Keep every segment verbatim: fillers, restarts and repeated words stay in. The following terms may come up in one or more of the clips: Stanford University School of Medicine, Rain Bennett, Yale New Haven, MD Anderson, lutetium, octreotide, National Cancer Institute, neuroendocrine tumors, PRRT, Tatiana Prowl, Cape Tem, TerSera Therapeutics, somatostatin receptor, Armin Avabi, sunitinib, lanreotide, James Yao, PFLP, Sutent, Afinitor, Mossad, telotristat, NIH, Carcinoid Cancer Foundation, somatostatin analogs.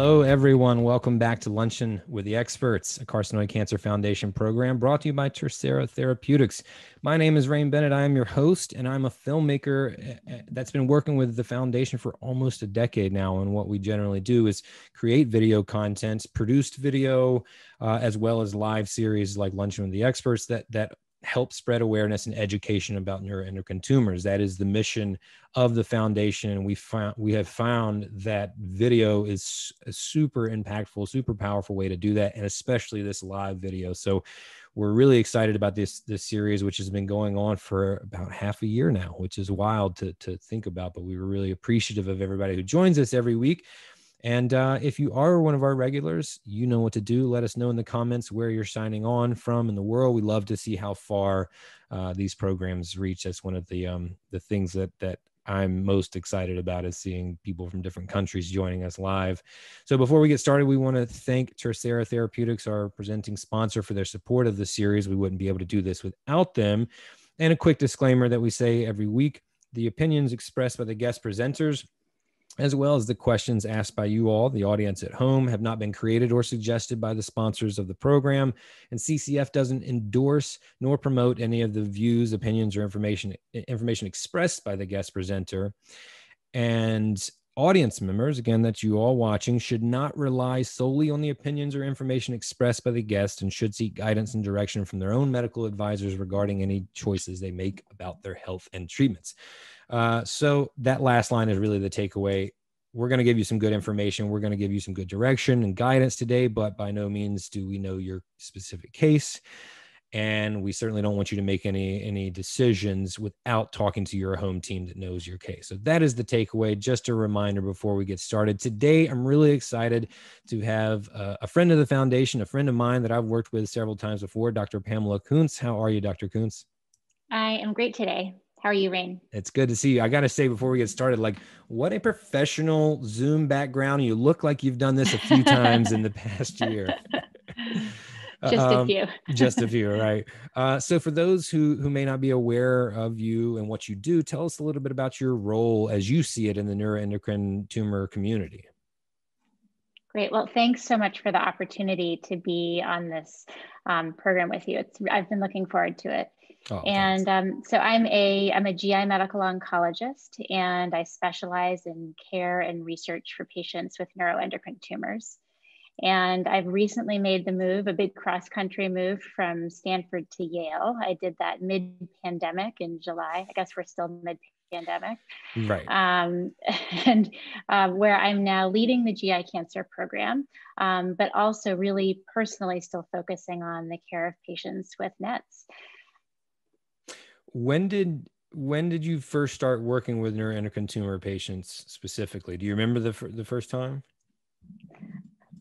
Hello, everyone. Welcome back to Luncheon with the Experts, a Carcinoid Cancer Foundation program brought to you by TerSera Therapeutics. My name is Rain Bennett. I am your host, and I'm a filmmaker that's been working with the foundation for almost a decade now. And what we generally do is create video content, produced video, uh, as well as live series like Luncheon with the Experts that that. help spread awareness and education about neuroendocrine tumors. That is the mission of the foundation. And we found, we have found that video is a super impactful, super powerful way to do that, and especially this live video. So we're really excited about this, this series, which has been going on for about half a year now, which is wild to, to think about, but we were really appreciative of everybody who joins us every week. And uh, if you are one of our regulars, you know what to do. Let us know in the comments where you're signing on from in the world. We love to see how far uh, these programs reach. That's one of the um, the things that that I'm most excited about, is seeing people from different countries joining us live. So before we get started, we want to thank TerSera Therapeutics, our presenting sponsor, for their support of the series. We wouldn't be able to do this without them. And a quick disclaimer that we say every week: the opinions expressed by the guest presenters, as well as the questions asked by you all, the audience at home, have not been created or suggested by the sponsors of the program, and C C F doesn't endorse nor promote any of the views, opinions, or information information expressed by the guest presenter. And audience members, again, that you all watching, should not rely solely on the opinions or information expressed by the guest, and should seek guidance and direction from their own medical advisors regarding any choices they make about their health and treatments. Uh, so that last line is really the takeaway. We're going to give you some good information. We're going to give you some good direction and guidance today, but by no means do we know your specific case. And we certainly don't want you to make any, any decisions without talking to your home team that knows your case. So that is the takeaway. Just a reminder before we get started. Today, I'm really excited to have a, a friend of the foundation, a friend of mine that I've worked with several times before, Doctor Pamela Kunz. How are you, Doctor Kunz? I am great today. How are you, Rain? It's good to see you. I got to say before we get started, like, what a professional Zoom background. You look like you've done this a few times in the past year. Just a few. um, just a few, right? Uh, so for those who, who may not be aware of you and what you do, tell us a little bit about your role as you see it in the neuroendocrine tumor community. Great. Well, thanks so much for the opportunity to be on this um, program with you. It's, I've been looking forward to it. Oh, and um, so I'm a, I'm a G I medical oncologist, and I specialize in care and research for patients with neuroendocrine tumors. And I've recently made the move, a big cross-country move from Stanford to Yale. I did that mid-pandemic in July. I guess we're still mid-pandemic. Right. Um, and uh, where I'm now leading the G I cancer program, um, but also really personally still focusing on the care of patients with N E Ts. When did when did you first start working with neuroendocrine tumor patients specifically? Do you remember the the first time?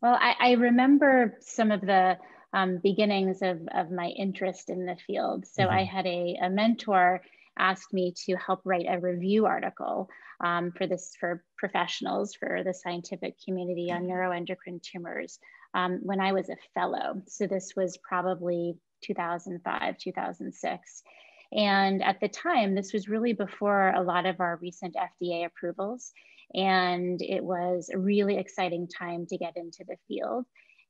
Well, I, I remember some of the um, beginnings of of my interest in the field. So mm-hmm. I had a, a mentor asked me to help write a review article um, for this for professionals for the scientific community on neuroendocrine tumors um, when I was a fellow. So this was probably two thousand five, two thousand six. And at the time, this was really before a lot of our recent F D A approvals. And it was a really exciting time to get into the field.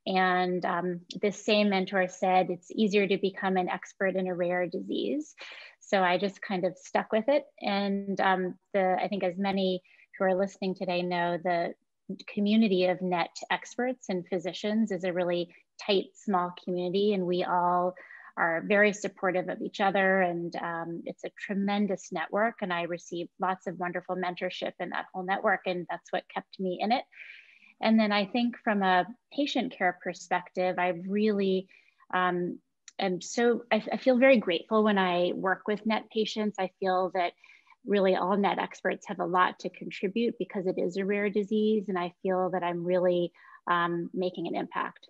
And um, this same mentor said, it's easier to become an expert in a rare disease. So I just kind of stuck with it. And um, the, I think as many who are listening today know, the community of N E T experts and physicians is a really tight, small community. And we all are very supportive of each other, and um, it's a tremendous network, and I received lots of wonderful mentorship in that whole network, and that's what kept me in it. And then I think from a patient care perspective, I really um, am so, I, I feel very grateful when I work with N E T patients. I feel that really all N E T experts have a lot to contribute because it is a rare disease, and I feel that I'm really um, making an impact.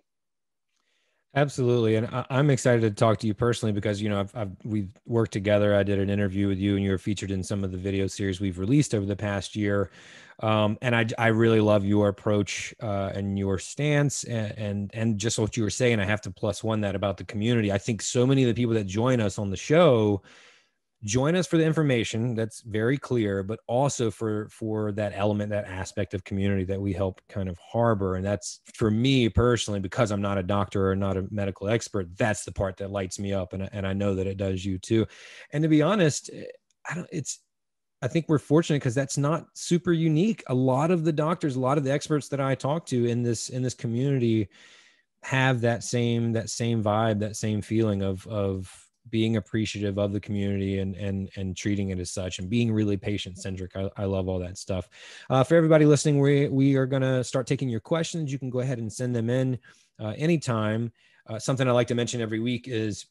Absolutely. And I, I'm excited to talk to you personally because, you know, I've, I've, we've worked together. I did an interview with you, and you were featured in some of the video series we've released over the past year. Um, and I, I really love your approach uh, and your stance and, and, and just what you were saying. I have to plus one that about the community. I think so many of the people that join us on the show Join us for the information that's very clear, but also for, for that element, that aspect of community that we help kind of harbor. And that's, for me personally, because I'm not a doctor or not a medical expert, that's the part that lights me up. And, and I know that it does you too. And to be honest, I don't, it's, I think we're fortunate because that's not super unique. A lot of the doctors, a lot of the experts that I talk to in this, in this community have that same, that same vibe, that same feeling of, of being appreciative of the community and, and, and treating it as such and being really patient centric. I, I love all that stuff. Uh, for everybody listening, we, we are going to start taking your questions. You can go ahead and send them in uh, anytime. Uh, something I like to mention every week is,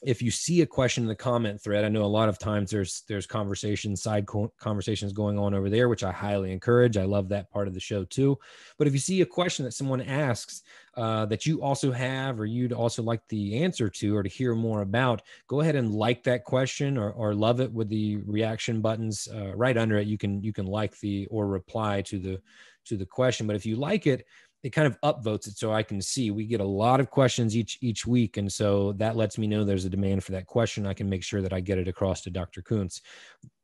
if you see a question in the comment thread, I know a lot of times there's there's conversations, side co- conversations going on over there, which I highly encourage. I love that part of the show too. But if you see a question that someone asks uh, that you also have, or you'd also like the answer to, or to hear more about, go ahead and like that question or, or love it with the reaction buttons uh, right under it. You can you can like the or reply to the to the question. But if you like it, it kind of upvotes it so I can see. We get a lot of questions each each week, and so that lets me know there's a demand for that question. I can make sure that I get it across to Doctor Kunz.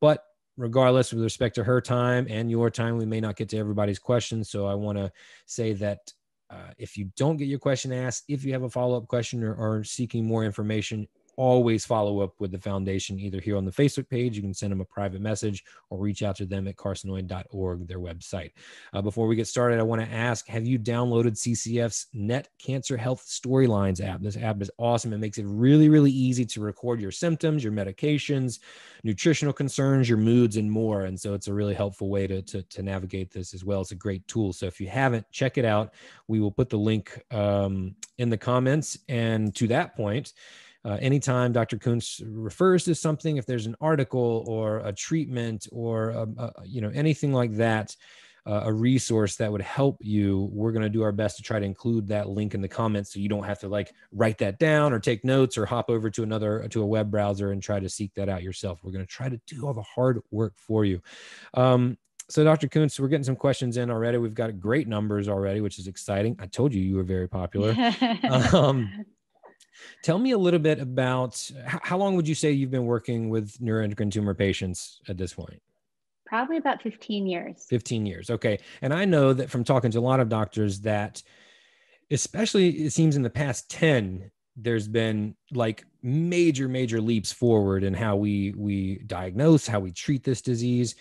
But regardless, with respect to her time and your time, we may not get to everybody's questions, so I want to say that uh, if you don't get your question asked, if you have a follow-up question or are seeking more information, always follow up with the foundation, either here on the Facebook page. You can send them a private message or reach out to them at carcinoid dot org, their website. Uh, before we get started, I want to ask, have you downloaded C C F's Net Cancer Health Storylines app? This app is awesome. It makes it really, really easy to record your symptoms, your medications, nutritional concerns, your moods, and more. And so it's a really helpful way to, to, to navigate this as well. It's a great tool. So if you haven't, check it out. We will put the link um, in the comments. And to that point, Uh, anytime Doctor Kunz refers to something, if there's an article or a treatment or a, a, you know, anything like that, uh, a resource that would help you, we're going to do our best to try to include that link in the comments so you don't have to like write that down or take notes or hop over to another, to a web browser and try to seek that out yourself. We're going to try to do all the hard work for you. Um, So Doctor Kunz, we're getting some questions in already. We've got great numbers already, which is exciting. I told you you were very popular. um, Tell me a little bit about how long would you say you've been working with neuroendocrine tumor patients at this point? Probably about fifteen years. fifteen years. Okay. And I know that from talking to a lot of doctors that, especially it seems in the past ten, there's been like major, major leaps forward in how we, we diagnose, how we treat this disease.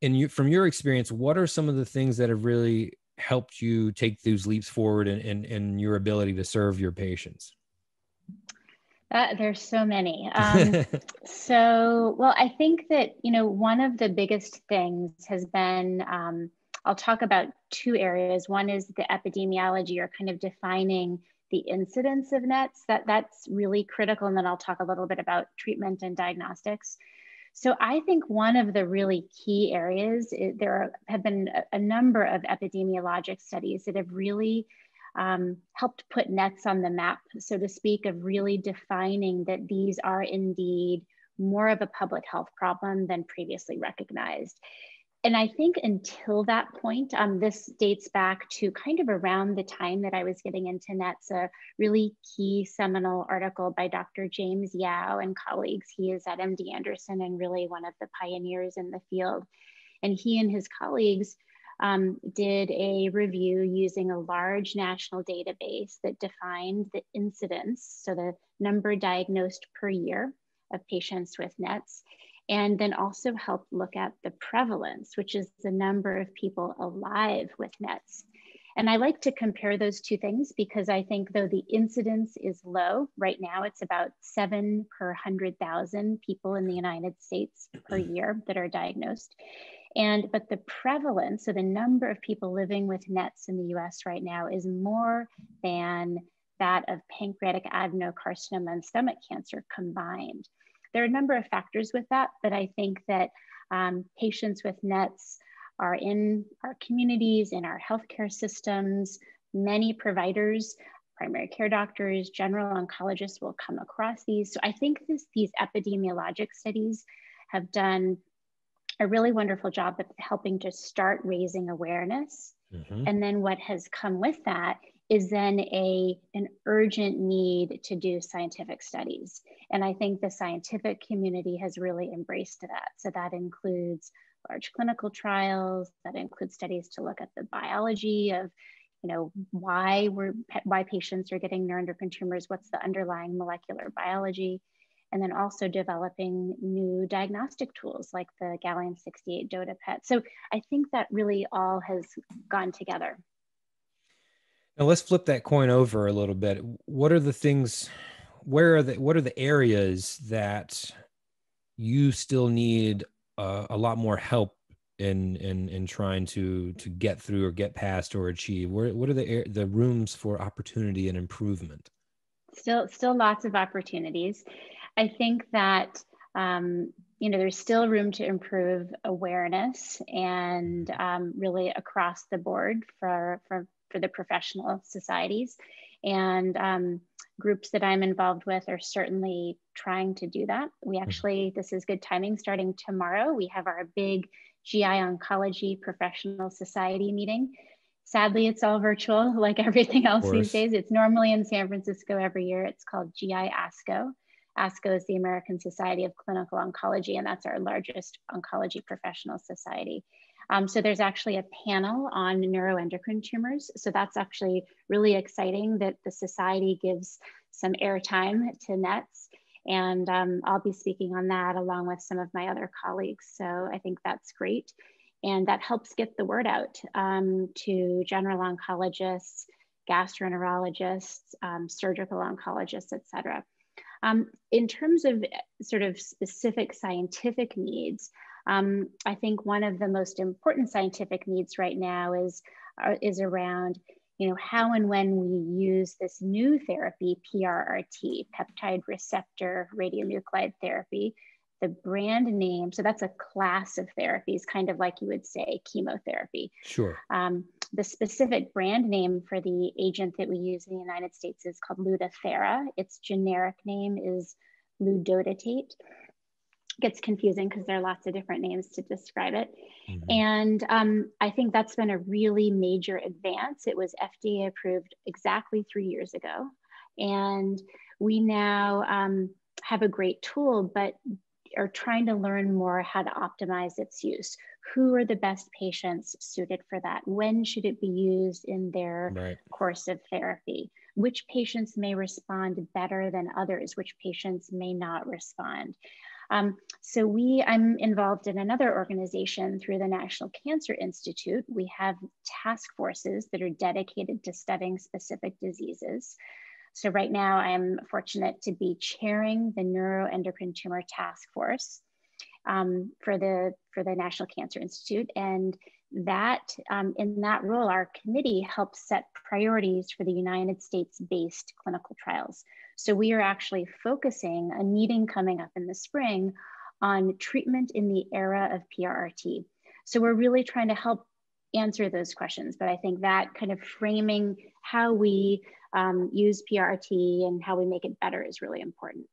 And you, from your experience, what are some of the things that have really helped you take those leaps forward in, in, in your ability to serve your patients? Uh, there's so many. Um, so, well, I think that, you know, one of the biggest things has been, um, I'll talk about two areas. One is the epidemiology, or kind of defining the incidence of N E Ts. That, that's really critical. And then I'll talk a little bit about treatment and diagnostics. So I think one of the really key areas, is there are, have been a, a number of epidemiologic studies that have really Um, helped put N E Ts on the map, so to speak, of really defining that these are indeed more of a public health problem than previously recognized. And I think until that point, um, this dates back to kind of around the time that I was getting into N E Ts, a really key seminal article by Doctor James Yao and colleagues. He is at M D Anderson and really one of the pioneers in the field. And he and his colleagues Um, did a review using a large national database that defined the incidence, so the number diagnosed per year of patients with N E Ts, and then also helped look at the prevalence, which is the number of people alive with N E Ts. And I like to compare those two things because I think though the incidence is low, right now it's about seven per one hundred thousand people in the United States per year that are diagnosed. And, but the prevalence, so the number of people living with N E Ts in the U S right now is more than that of pancreatic adenocarcinoma and stomach cancer combined. There are a number of factors with that, but I think that um, patients with N E Ts are in our communities, in our healthcare systems. Many providers, primary care doctors, general oncologists will come across these. So I think this, these epidemiologic studies have done a really wonderful job of helping to start raising awareness. Mm-hmm. And then what has come with that is then a, an urgent need to do scientific studies. And I think the scientific community has really embraced that. So that includes large clinical trials, that includes studies to look at the biology of, you know, why we're, why patients are getting neuroendocrine tumors, what's the underlying molecular biology, and then also developing new diagnostic tools like the gallium sixty-eight Dotatate. So I think that really all has gone together. Now let's flip that coin over a little bit. What are the things, where are the, what are the areas that you still need uh, a lot more help in, in, in trying to, to get through or get past or achieve? Where, what are the, the rooms for opportunity and improvement? Still, still lots of opportunities. I think that, um, you know, there's still room to improve awareness and um, really across the board for, for, for the professional societies. And um, groups that I'm involved with are certainly trying to do that. We actually, this is good timing, starting tomorrow, we have our big G I Oncology Professional Society meeting. Sadly, it's all virtual, like everything else these days. It's normally in San Francisco every year. It's called G I ASCO. ASCO is the American Society of Clinical Oncology, and that's our largest oncology professional society. Um, so there's actually a panel on neuroendocrine tumors. So that's actually really exciting that the society gives some airtime to N E Ts. And um, I'll be speaking on that along with some of my other colleagues. So I think that's great. And that helps get the word out um, to general oncologists, gastroenterologists, um, surgical oncologists, et cetera. Um, in terms of sort of specific scientific needs, Um, I think one of the most important scientific needs right now is, uh, is around, you know, how and when we use this new therapy, P R R T, peptide receptor radionuclide therapy, the brand name. So that's a class of therapies, kind of like you would say chemotherapy. Sure. Um, the specific brand name for the agent that we use in the United States is called Lutathera. Its generic name is Ludotate. Gets confusing because there are lots of different names to describe it. Mm-hmm. And um, I think that's been a really major advance. It was F D A approved exactly three years ago. And we now um, have a great tool, but are trying to learn more how to optimize its use. Who are the best patients suited for that? When should it be used in their right course of therapy? Which patients may respond better than others? Which patients may not respond? Um, so we, I'm involved in another organization through the National Cancer Institute. We have task forces that are dedicated to studying specific diseases. So right now I'm fortunate to be chairing the Neuroendocrine Tumor Task Force um, for the, for the National Cancer Institute. And that, um, in that role, our committee helps set priorities for the United States-based clinical trials. So we are actually focusing a meeting coming up in the spring on treatment in the era of P R R T. So we're really trying to help answer those questions. But I think that kind of framing how we um, use P R R T and how we make it better is really important.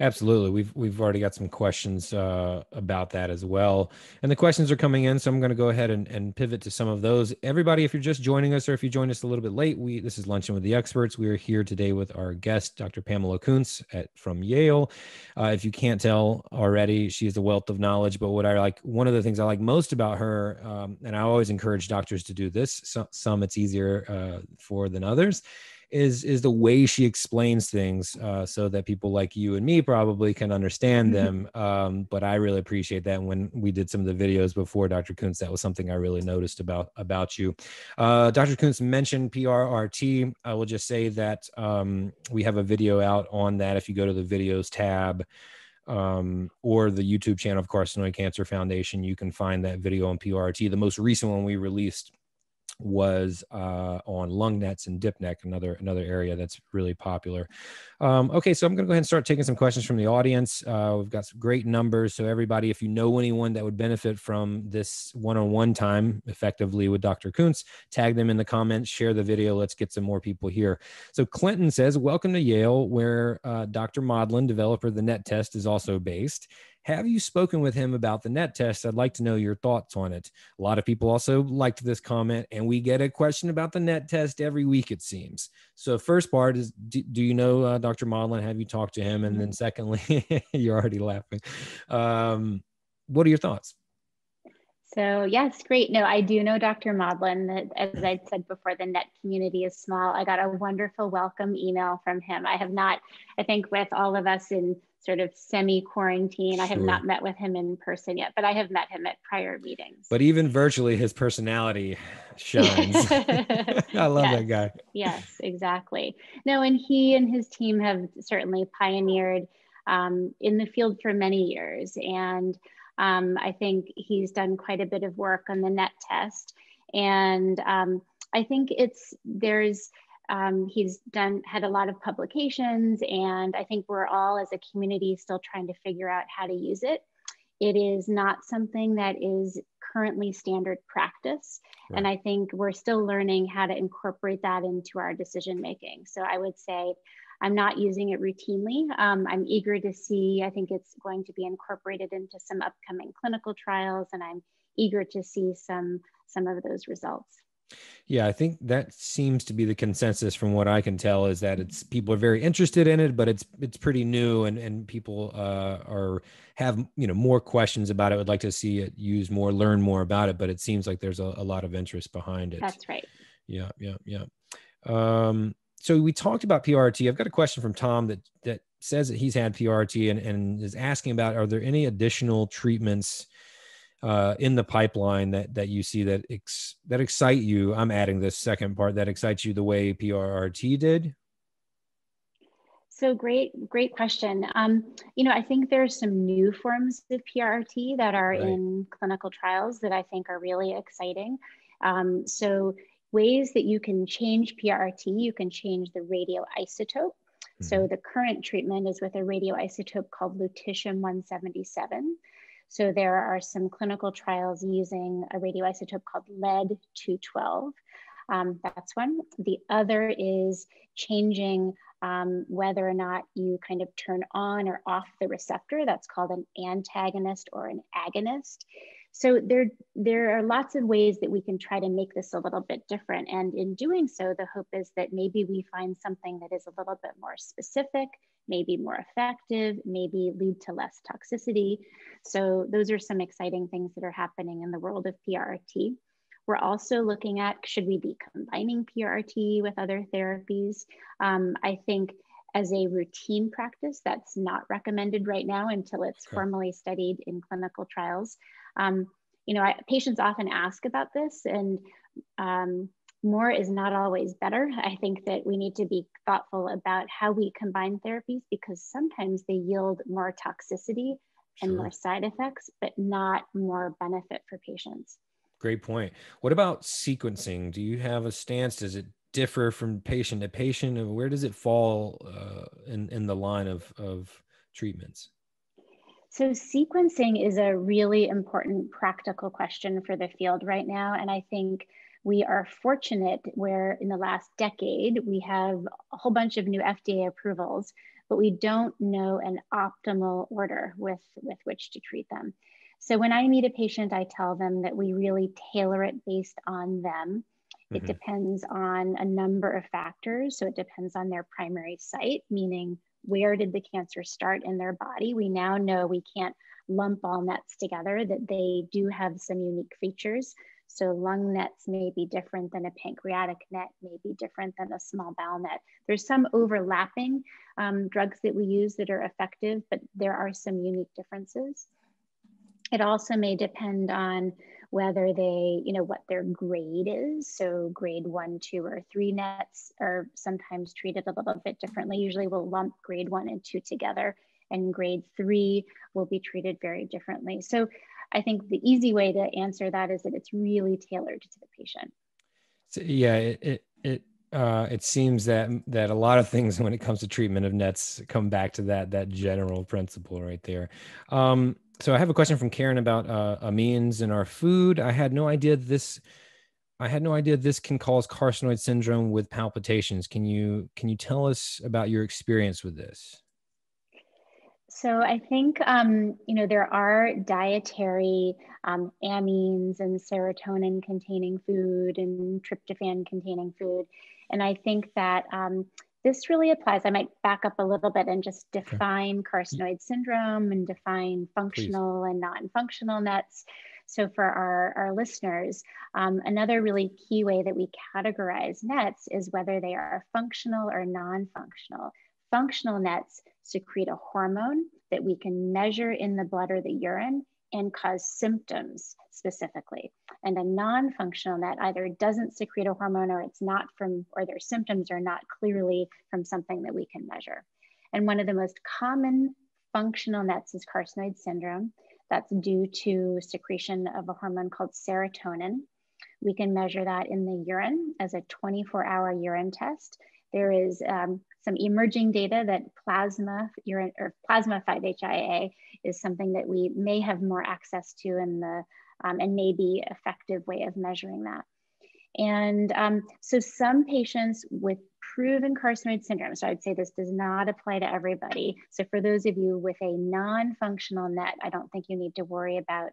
Absolutely. We've, we've already got some questions uh, about that as well. And the questions are coming in, so I'm going to go ahead and, and pivot to some of those. Everybody, if you're just joining us or if you joined us a little bit late, we this is Luncheon with the Experts. We are here today with our guest, Doctor Pamela Kunz at, from Yale. Uh, if you can't tell already, she's a wealth of knowledge. But what I like, one of the things I like most about her, um, and I always encourage doctors to do this, so, some it's easier uh, for than others, is is the way she explains things uh, so that people like you and me probably can understand them. Um, but I really appreciate that. When we did some of the videos before, Doctor Kunz, that was something I really noticed about, about you. Uh, Doctor Kunz mentioned P R R T. I will just say that um, we have a video out on that. If you go to the videos tab um, or the YouTube channel of Carcinoid Cancer Foundation, you can find that video on P R R T. The most recent one we released was uh, on lung nets and dipNEC, another another area that's really popular. Um, okay, so I'm going to go ahead and start taking some questions from the audience. Uh, we've got some great numbers. So everybody, if you know anyone that would benefit from this one-on-one time effectively with Doctor Kunz, tag them in the comments, share the video. Let's get some more people here. So Clinton says, welcome to Yale, where uh, Doctor Modlin, developer of the NET test, is also based. Have you spoken with him about the N E T test? I'd like to know your thoughts on it. A lot of people also liked this comment, and we get a question about the N E T test every week, it seems. So first part is, do, do you know uh, Doctor Modlin? Have you talked to him? And then secondly, you're already laughing. Um, what are your thoughts? So yes, great. No, I do know Doctor Modlin. As I said before, the N E T community is small. I got a wonderful welcome email from him. I have not, I think with all of us in sort of semi-quarantine, I have sure. not met with him in person yet, but I have met him at prior meetings. But even virtually, his personality shines. I love yes. that guy. Yes, exactly. No, and he and his team have certainly pioneered um, in the field for many years. And Um, I think he's done quite a bit of work on the N E T test, and um, I think it's there's um, he's done had a lot of publications, and I think we're all as a community still trying to figure out how to use it. It is not something that is currently standard practice, right. and I think we're still learning how to incorporate that into our decision making. So I would say, I'm not using it routinely. Um, I'm eager to see, I think it's going to be incorporated into some upcoming clinical trials, and I'm eager to see some, some of those results. Yeah, I think that seems to be the consensus from what I can tell, is that it's people are very interested in it, but it's it's pretty new, and and people uh, are have you know more questions about it. Would like to see it used more, learn more about it, but it seems like there's a, a lot of interest behind it. That's right. Yeah, yeah, yeah. Um, So we talked about P R T. I've got a question from Tom that, that says that he's had P R T and, and is asking about, are there any additional treatments uh, in the pipeline that, that you see that, ex, that excite you? I'm adding this second part, that excites you the way P R T did. So great, great question. Um, you know, I think there's some new forms of P R T that are right. in clinical trials that I think are really exciting. Um, so ways that you can change P R T, you can change the radioisotope. Mm-hmm. So the current treatment is with a radioisotope called lutetium one seventy-seven. So there are some clinical trials using a radioisotope called lead two twelve. Um, that's one. The other is changing um, whether or not you kind of turn on or off the receptor. That's called an antagonist or an agonist. So there, there are lots of ways that we can try to make this a little bit different. And in doing so, the hope is that maybe we find something that is a little bit more specific, maybe more effective, maybe lead to less toxicity. So those are some exciting things that are happening in the world of P R T. We're also looking at, should we be combining P R T with other therapies? Um, I think as a routine practice, that's not recommended right now until it's okay. formally studied in clinical trials. Um, you know, I, patients often ask about this, and um, more is not always better. I think that we need to be thoughtful about how we combine therapies, because sometimes they yield more toxicity and sure. more side effects, but not more benefit for patients. Great point. What about sequencing? Do you have a stance? Does it differ from patient to patient? Where does it fall uh, in, in the line of, of treatments? So sequencing is a really important practical question for the field right now. And I think we are fortunate where in the last decade, we have a whole bunch of new F D A approvals, but we don't know an optimal order with, with which to treat them. So when I meet a patient, I tell them that we really tailor it based on them. It mm-hmm. depends on a number of factors. So it depends on their primary site, meaning where did the cancer start in their body? We now know we can't lump all N E Ts together, that they do have some unique features. So lung N E Ts may be different than a pancreatic N E T, may be different than a small bowel N E T. There's some overlapping um, drugs that we use that are effective, but there are some unique differences. It also may depend on whether they, you know, what their grade is. So grade one, two, or three N E Ts are sometimes treated a little bit differently. Usually we'll lump grade one and two together, and grade three will be treated very differently. So I think the easy way to answer that is that it's really tailored to the patient. So, yeah, it, it, it, uh, it seems that, that a lot of things when it comes to treatment of N E Ts come back to that, that general principle right there. Um, So I have a question from Karen about uh, amines in our food. I had no idea this. I had no idea this can cause carcinoid syndrome with palpitations. Can you can you tell us about your experience with this? So I think, um, you know, there are dietary um, amines and serotonin containing food and tryptophan containing food. And I think that um, this really applies. I might back up a little bit and just define okay. carcinoid syndrome and define functional Please. and non-functional nets. So for our, our listeners, um, another really key way that we categorize nets is whether they are functional or non-functional. Functional nets secrete a hormone that we can measure in the blood or the urine and cause symptoms specifically. And a non-functional net either doesn't secrete a hormone or it's not from, or their symptoms are not clearly from something that we can measure. And one of the most common functional nets is carcinoid syndrome. That's due to secretion of a hormone called serotonin. We can measure that in the urine as a twenty-four hour urine test. There is um, some emerging data that plasma urine or plasma five H I A is something that we may have more access to in the um, and may be an effective way of measuring that. And um, so some patients with proven carcinoid syndrome, so I'd say this does not apply to everybody. So for those of you with a non-functional net, I don't think you need to worry about,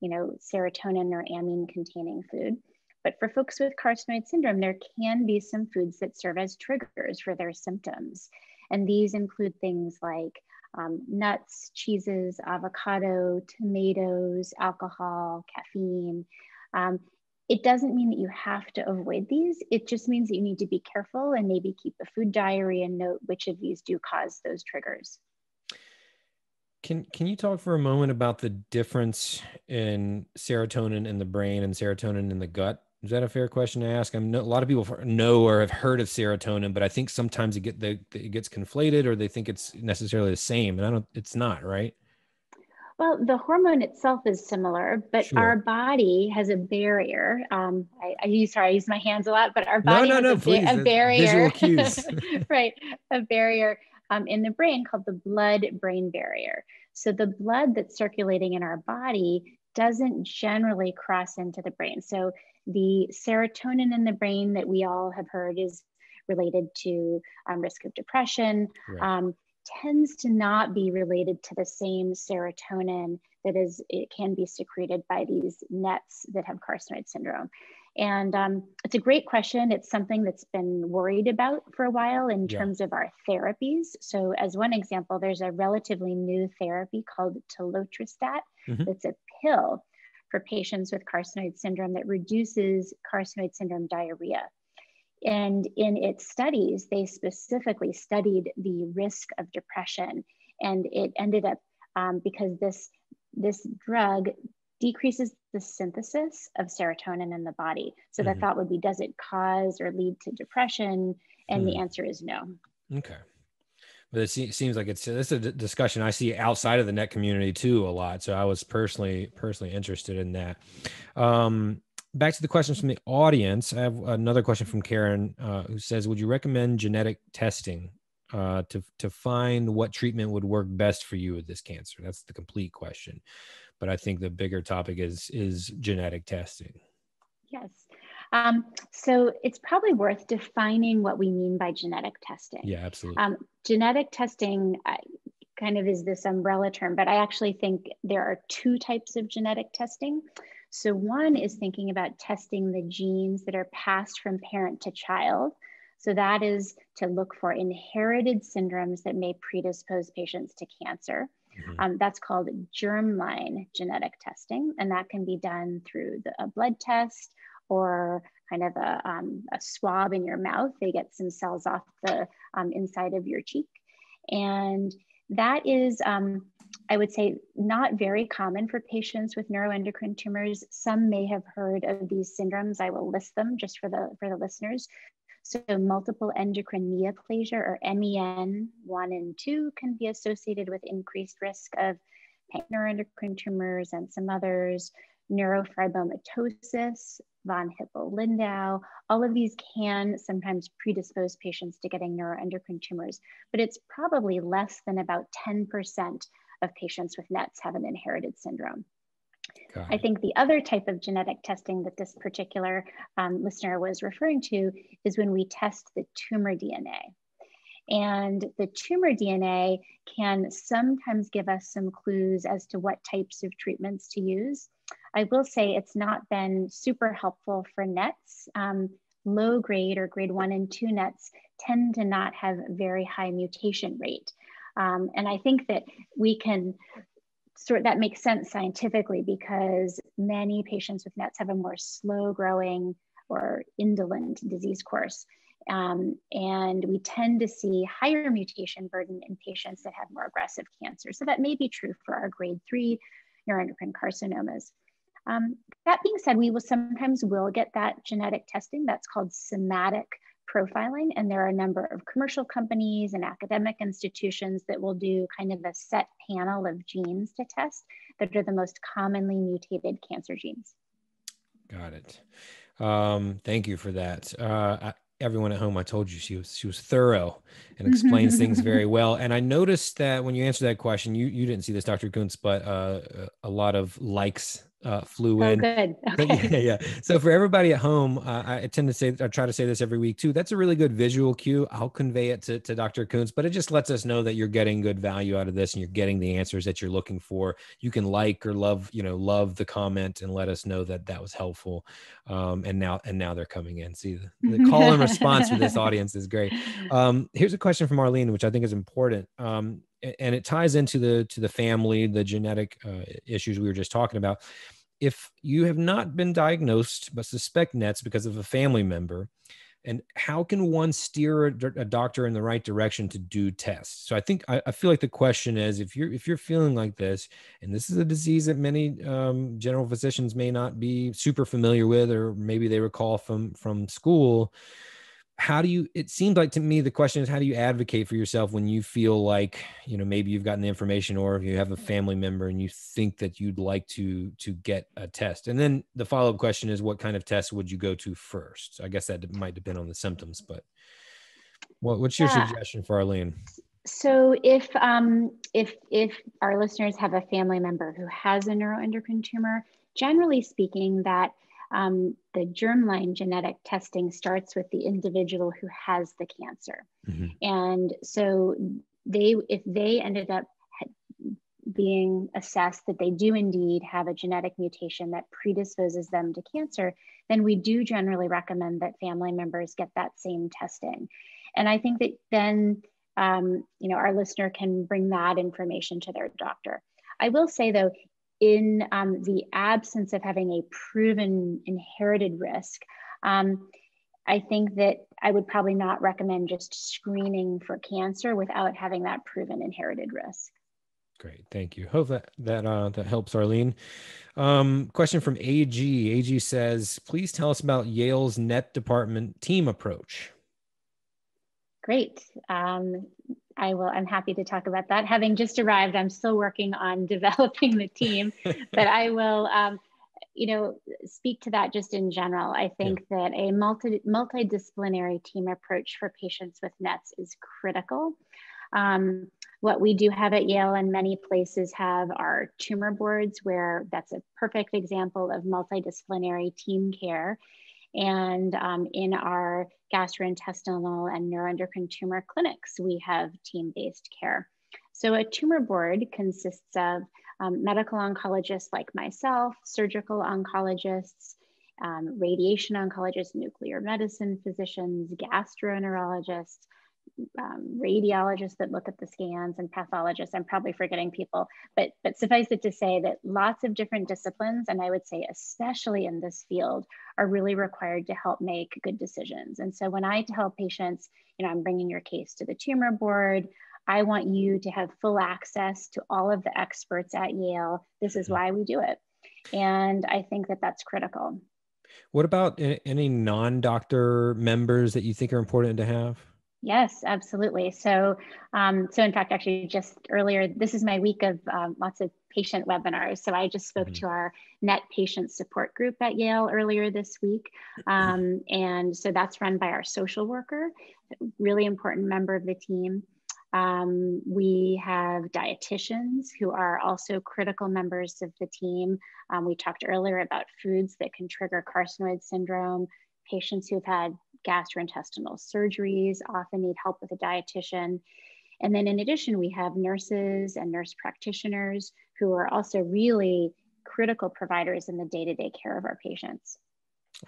you know, serotonin or amine containing food. But for folks with carcinoid syndrome, there can be some foods that serve as triggers for their symptoms. And these include things like um, nuts, cheeses, avocado, tomatoes, alcohol, caffeine. Um, it doesn't mean that you have to avoid these. It just means that you need to be careful and maybe keep a food diary and note which of these do cause those triggers. Can can you talk for a moment about the difference in serotonin in the brain and serotonin in the gut? Is that a fair question to ask? I mean, a lot of people know or have heard of serotonin, but I think sometimes it get they, it gets conflated, or they think it's necessarily the same, and I don't. It's not, right? Well, the hormone itself is similar, but sure. our body has a barrier. Um, I, I use sorry, I use my hands a lot, but our body no, no, has no, a, please. a barrier. Visual cues. Right, a barrier. Um, in the brain called the blood-brain barrier. So the blood that's circulating in our body doesn't generally cross into the brain. So the serotonin in the brain that we all have heard is related to um, risk of depression, right. um, tends to not be related to the same serotonin that is, it can be secreted by these nets that have carcinoid syndrome. And um, it's a great question. It's something that's been worried about for a while in yeah. terms of our therapies. So as one example, there's a relatively new therapy called telotristat. Mm-hmm. That's a pill for patients with carcinoid syndrome that reduces carcinoid syndrome diarrhea. And in its studies, they specifically studied the risk of depression. And it ended up um, because this, this drug decreases the synthesis of serotonin in the body. So the mm-hmm. thought would be, does it cause or lead to depression? And mm. the answer is no. Okay. But it se- seems like it's, this is a discussion I see outside of the N E T community too, a lot. So I was personally, personally interested in that. Um, back to the questions from the audience. I have another question from Karen uh, who says, would you recommend genetic testing uh, to, to find what treatment would work best for you with this cancer? That's the complete question. But I think the bigger topic is, is genetic testing. Yes. Um, so it's probably worth defining what we mean by genetic testing. Yeah, absolutely. Um, genetic testing uh, kind of is this umbrella term, but I actually think there are two types of genetic testing. So one is thinking about testing the genes that are passed from parent to child. So that is to look for inherited syndromes that may predispose patients to cancer. Mm-hmm. Um, that's called germline genetic testing, and that can be done through the, a blood test or kind of a, um, a swab in your mouth. They get some cells off the um, inside of your cheek. And that is, um, I would say, not very common for patients with neuroendocrine tumors. Some may have heard of these syndromes. I will list them just for the, for the listeners. So multiple endocrine neoplasia, or M E N one and two, can be associated with increased risk of neuroendocrine tumors and some others, neurofibromatosis, von Hippel-Lindau. All of these can sometimes predispose patients to getting neuroendocrine tumors, but it's probably less than about ten percent of patients with nets have an inherited syndrome. I think the other type of genetic testing that this particular um, listener was referring to is when we test the tumor D N A. And the tumor D N A can sometimes give us some clues as to what types of treatments to use. I will say it's not been super helpful for N E Ts. Um, low grade or grade one and two N E Ts tend to not have very high mutation rate. Um, and I think that we can sort that makes sense scientifically because many patients with N E Ts have a more slow growing or indolent disease course. Um, and we tend to see higher mutation burden in patients that have more aggressive cancer. So that may be true for our grade three neuroendocrine carcinomas. Um, that being said, we will sometimes will get that genetic testing that's called somatic profiling. And there are a number of commercial companies and academic institutions that will do kind of a set panel of genes to test that are the most commonly mutated cancer genes. Got it. Um, thank you for that. Uh, I Everyone at home, I told you she was she was thorough and explains things very well. And I noticed that when you answered that question, you you didn't see this, Doctor Kunz, but uh, a lot of likes uh, flew in. Oh, good. Okay. Yeah, yeah. So for everybody at home, uh, I tend to say I try to say this every week too. That's a really good visual cue. I'll convey it to to Doctor Kunz, but it just lets us know that you're getting good value out of this and you're getting the answers that you're looking for. You can like or love you know love the comment and let us know that that was helpful. Um, and now and now they're coming in. See the, the call and response for this audience is great. Um, here's a question from Arlene, which I think is important, um, and it ties into the to the family, the genetic uh, issues we were just talking about. If you have not been diagnosed but suspect N E Ts because of a family member, and how can one steer a, a doctor in the right direction to do tests? So I think I, I feel like the question is, if you're if you're feeling like this, and this is a disease that many um, general physicians may not be super familiar with, or maybe they recall from from school. How do you, it seems like to me, the question is, how do you advocate for yourself when you feel like, you know, maybe you've gotten the information or if you have a family member and you think that you'd like to, to get a test? And then the follow-up question is, what kind of test would you go to first? So I guess that might depend on the symptoms, but what, what's your yeah. suggestion for Arlene? So if, um, if, if our listeners have a family member who has a neuroendocrine tumor, generally speaking, that Um, the germline genetic testing starts with the individual who has the cancer. Mm-hmm. And so they, if they ended up being assessed that they do indeed have a genetic mutation that predisposes them to cancer, then we do generally recommend that family members get that same testing. And I think that then, um, you know, our listener can bring that information to their doctor. I will say though, in um, the absence of having a proven inherited risk, um, I think that I would probably not recommend just screening for cancer without having that proven inherited risk. Great, thank you. Hope that that uh, that helps, Arlene. Um, question from A G. A G says, please tell us about Yale's N E T department team approach. Great. Um, I will, I'm happy to talk about that. Having just arrived, I'm still working on developing the team, but I will, um, you know, speak to that just in general. I think yeah. that a multi, multidisciplinary team approach for patients with N E Ts is critical. Um, what we do have at Yale and many places have are tumor boards, where that's a perfect example of multidisciplinary team care. And um, in our gastrointestinal and neuroendocrine tumor clinics, we have team-based care. So a tumor board consists of um, medical oncologists like myself, surgical oncologists, um, radiation oncologists, nuclear medicine physicians, gastroenterologists, um, radiologists that look at the scans, and pathologists. I'm probably forgetting people, but, but suffice it to say that lots of different disciplines, and I would say especially in this field, are really required to help make good decisions. And so when I tell patients, you know, I'm bringing your case to the tumor board, I want you to have full access to all of the experts at Yale. This is why we do it. And I think that that's critical. What about any non-doctor members that you think are important to have? Yes, absolutely. So, um, so in fact, actually just earlier, this is my week of um, lots of patient webinars. So I just spoke mm-hmm. to our N E T patient support group at Yale earlier this week. Um, and so that's run by our social worker, really important member of the team. Um, we have dietitians who are also critical members of the team. Um, we talked earlier about foods that can trigger carcinoid syndrome. Patients who've had gastrointestinal surgeries often need help with a dietitian. And then in addition, we have nurses and nurse practitioners who are also really critical providers in the day-to-day care of our patients.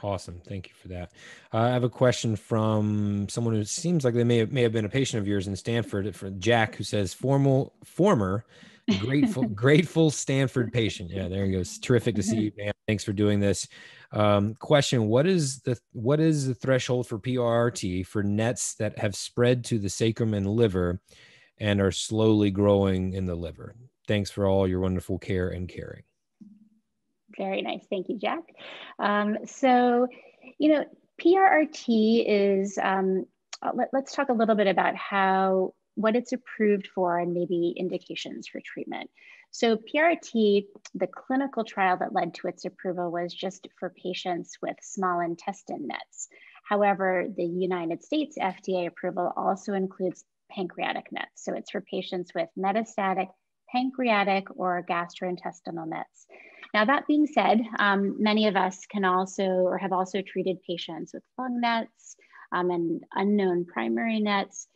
Awesome. Thank you for that. Uh, I have a question from someone who seems like they may have, may have been a patient of yours in Stanford, for Jack, who says formal, former grateful, grateful Stanford patient. Yeah, there he goes. Terrific to see you, man. Thanks for doing this. Um, question. What is the, what is the threshold for P R R T for nets that have spread to the sacrum and liver and are slowly growing in the liver? Thanks for all your wonderful care and caring. Very nice. Thank you, Jack. Um, so, you know, P R R T is, um, let, let's talk a little bit about how, what it's approved for and maybe indications for treatment. So P R R T, the clinical trial that led to its approval was just for patients with small intestine nets. However, the United States F D A approval also includes pancreatic nets. So it's for patients with metastatic pancreatic or gastrointestinal nets. Now, that being said, um, many of us can also or have also treated patients with lung nets um, and unknown primary nets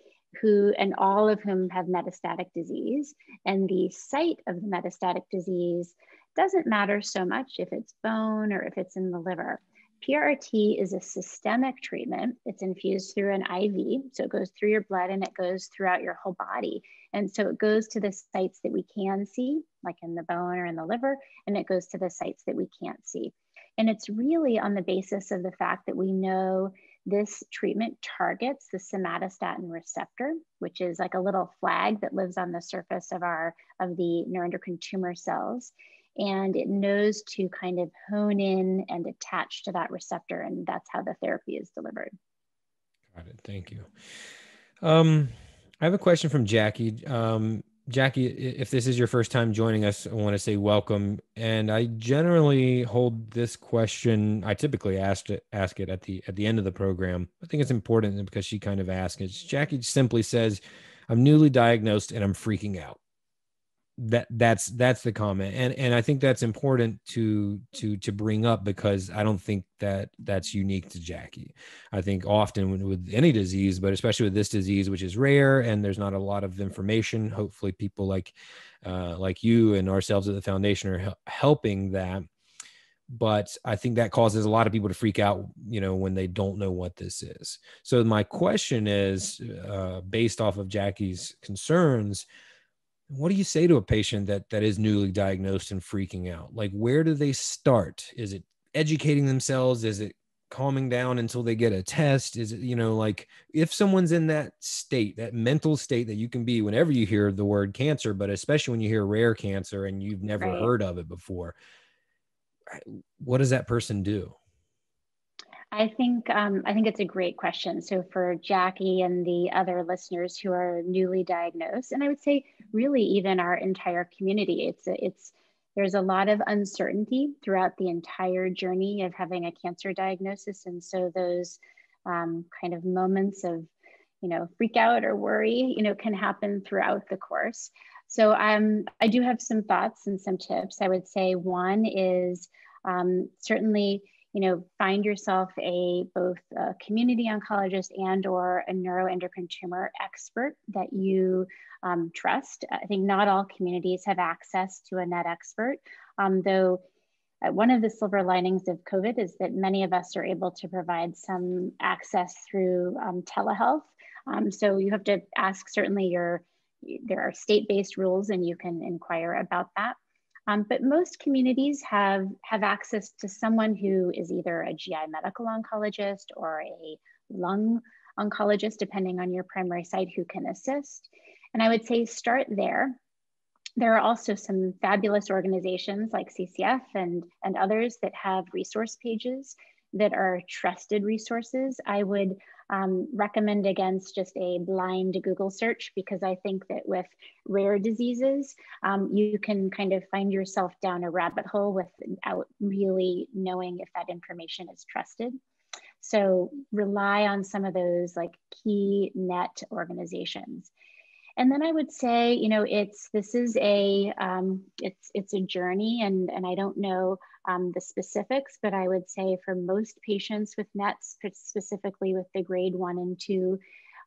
who, and all of whom have metastatic disease. And the site of the metastatic disease doesn't matter so much if it's bone or if it's in the liver. P R R T is a systemic treatment. It's infused through an I V. So it goes through your blood and it goes throughout your whole body. And so it goes to the sites that we can see, like in the bone or in the liver, and it goes to the sites that we can't see. And it's really on the basis of the fact that we know this treatment targets the somatostatin receptor, which is like a little flag that lives on the surface of our, of the neuroendocrine tumor cells. And it knows to kind of hone in and attach to that receptor. And that's how the therapy is delivered. Got it. Thank you. Um, I have a question from Jackie. Um, Jackie, if this is your first time joining us, I want to say welcome. And I generally hold this question. I typically ask it, ask it at the, at the end of the program. I think it's important because she kind of asked it. Jackie simply says, I'm newly diagnosed and I'm freaking out. That that's, that's the comment. And, and I think that's important to, to, to bring up because I don't think that that's unique to Jackie. I think often with, with any disease, but especially with this disease, which is rare and there's not a lot of information, hopefully people like, uh, like you and ourselves at the foundation are hel- helping that. But I think that causes a lot of people to freak out, you know, when they don't know what this is. So my question is, uh, based off of Jackie's concerns, what do you say to a patient that that is newly diagnosed and freaking out? Like, where do they start? Is it educating themselves? Is it calming down until they get a test? Is it, you know, like if someone's in that state, that mental state that you can be whenever you hear the word cancer, but especially when you hear rare cancer and you've never right. heard of it before, what does that person do? I think um, I think it's a great question. So for Jackie and the other listeners who are newly diagnosed, and I would say really even our entire community, it's it's there's a lot of uncertainty throughout the entire journey of having a cancer diagnosis, and so those um, kind of moments of you know freak out or worry, you know, can happen throughout the course. So um, I do have some thoughts and some tips. I would say one is um, certainly, you know, find yourself a both a community oncologist and or a neuroendocrine tumor expert that you um, trust. I think not all communities have access to a net expert, um, though one of the silver linings of COVID is that many of us are able to provide some access through um, telehealth. Um, so you have to ask, certainly your, there are state-based rules and you can inquire about that. Um, but most communities have, have access to someone who is either a G I medical oncologist or a lung oncologist, depending on your primary site, who can assist. And I would say start there. There are also some fabulous organizations like C C F and, and others that have resource pages that are trusted resources. I would um, recommend against just a blind Google search, because I think that with rare diseases, um, you can kind of find yourself down a rabbit hole without really knowing if that information is trusted. So rely on some of those like key net organizations. And then I would say, you know, it's this is a um, it's it's a journey, and and I don't know um, the specifics, but I would say for most patients with N E Ts, specifically with the grade one and two,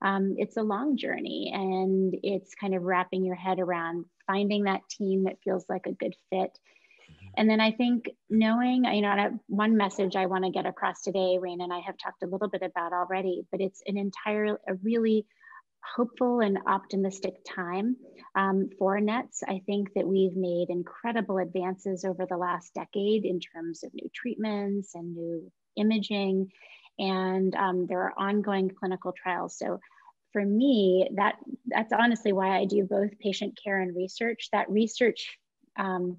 um, it's a long journey, and it's kind of wrapping your head around finding that team that feels like a good fit. And then I think knowing, you know, one message I want to get across today, Rain and I have talked a little bit about already, but it's an entire, a really hopeful and optimistic time um, for N E Ts. I think that we've made incredible advances over the last decade in terms of new treatments and new imaging, and um, there are ongoing clinical trials. So for me, that that's honestly why I do both patient care and research. That research, um,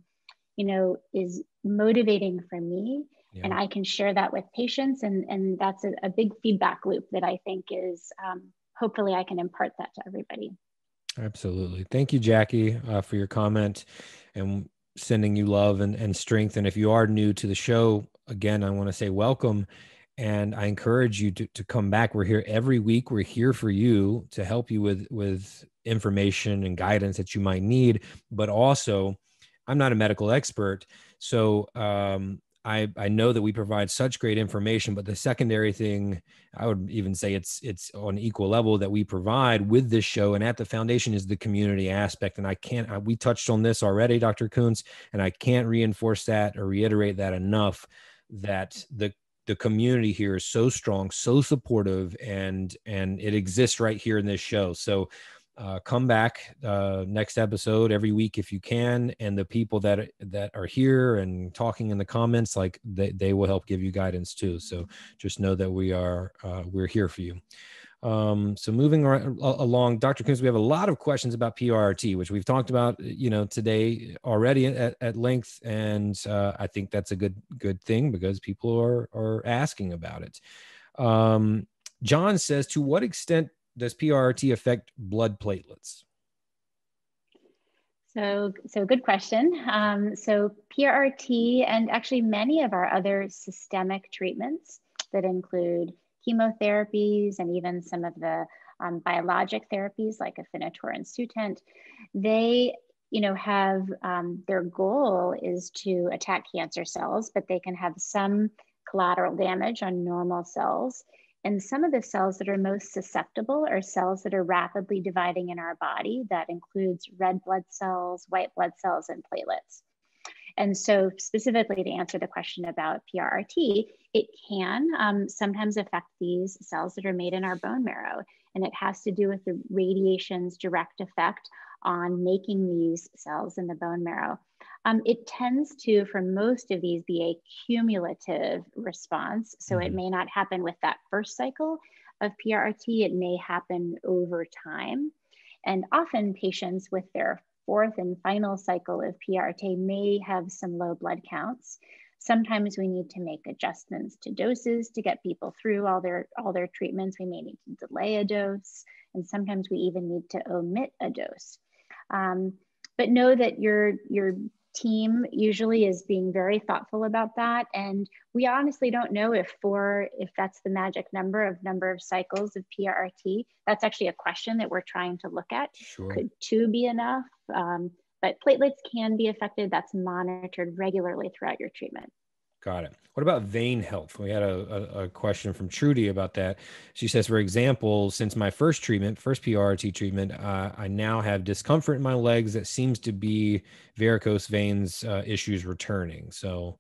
you know, is motivating for me, yeah. and I can share that with patients, and, and that's a, a big feedback loop that I think is, um, hopefully I can impart that to everybody. Absolutely. Thank you, Jackie, uh, for your comment, and sending you love and, and strength. And if you are new to the show, again, I want to say welcome, and I encourage you to, to come back. We're here every week. We're here for you to help you with, with information and guidance that you might need, but also I'm not a medical expert, so um, I, I know that we provide such great information, but the secondary thing, I would even say it's it's on equal level that we provide with this show and at the foundation is the community aspect. And I can't, I, we touched on this already, Doctor Kunz, and I can't reinforce that or reiterate that enough, that the the community here is so strong, so supportive, and and it exists right here in this show. So Uh, come back uh, next episode every week if you can, and the people that that are here and talking in the comments, like they, they will help give you guidance too. So just know that we are uh, we're here for you. Um, so moving right along, Doctor Kunz, we have a lot of questions about P R R T, which we've talked about, you know, today already at, at length, and uh, I think that's a good good thing because people are are asking about it. Um, John says, to what extent does P R R T affect blood platelets? So, so good question. Um, so P R R T, and actually many of our other systemic treatments that include chemotherapies and even some of the um, biologic therapies like Afinitor and Sutent, they, you know, have um, their goal is to attack cancer cells, but they can have some collateral damage on normal cells. And some of the cells that are most susceptible are cells that are rapidly dividing in our body. That includes red blood cells, white blood cells, and platelets. And so specifically to answer the question about P R R T, it can um, sometimes affect these cells that are made in our bone marrow. And it has to do with the radiation's direct effect on making these cells in the bone marrow. Um, it tends to, for most of these, be a cumulative response. So mm-hmm. it may not happen with that first cycle of P R R T. It may happen over time. And often patients with their fourth and final cycle of P R R T may have some low blood counts. Sometimes we need to make adjustments to doses to get people through all their, all their treatments. We may need to delay a dose. And sometimes we even need to omit a dose. Um, but know that your, your team usually is being very thoughtful about that. And we honestly don't know if four, if that's the magic number of number of cycles of P R R T. That's actually a question that we're trying to look at. Sure. Could two be enough? Um, but platelets can be affected. That's monitored regularly throughout your treatment. Got it. What about vein health? We had a, a, a question from Trudy about that. She says, for example, since my first treatment, first P R R T treatment, uh, I now have discomfort in my legs that seems to be varicose veins uh, issues returning. So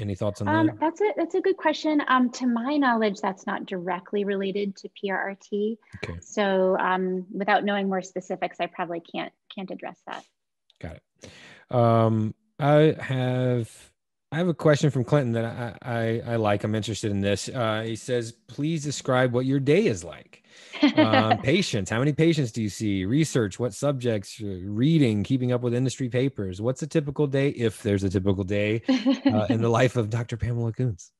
any thoughts on um, that? That's a, that's a good question. Um, to my knowledge, that's not directly related to P R R T. Okay. So um, without knowing more specifics, I probably can't, can't address that. Got it. Um, I have... I have a question from Clinton that I, I, I like. I'm interested in this. Uh, he says, please describe what your day is like. Um, patients, how many patients do you see? Research, what subjects? Reading, keeping up with industry papers. What's a typical day, if there's a typical day, uh, in the life of Doctor Pamela Kunz?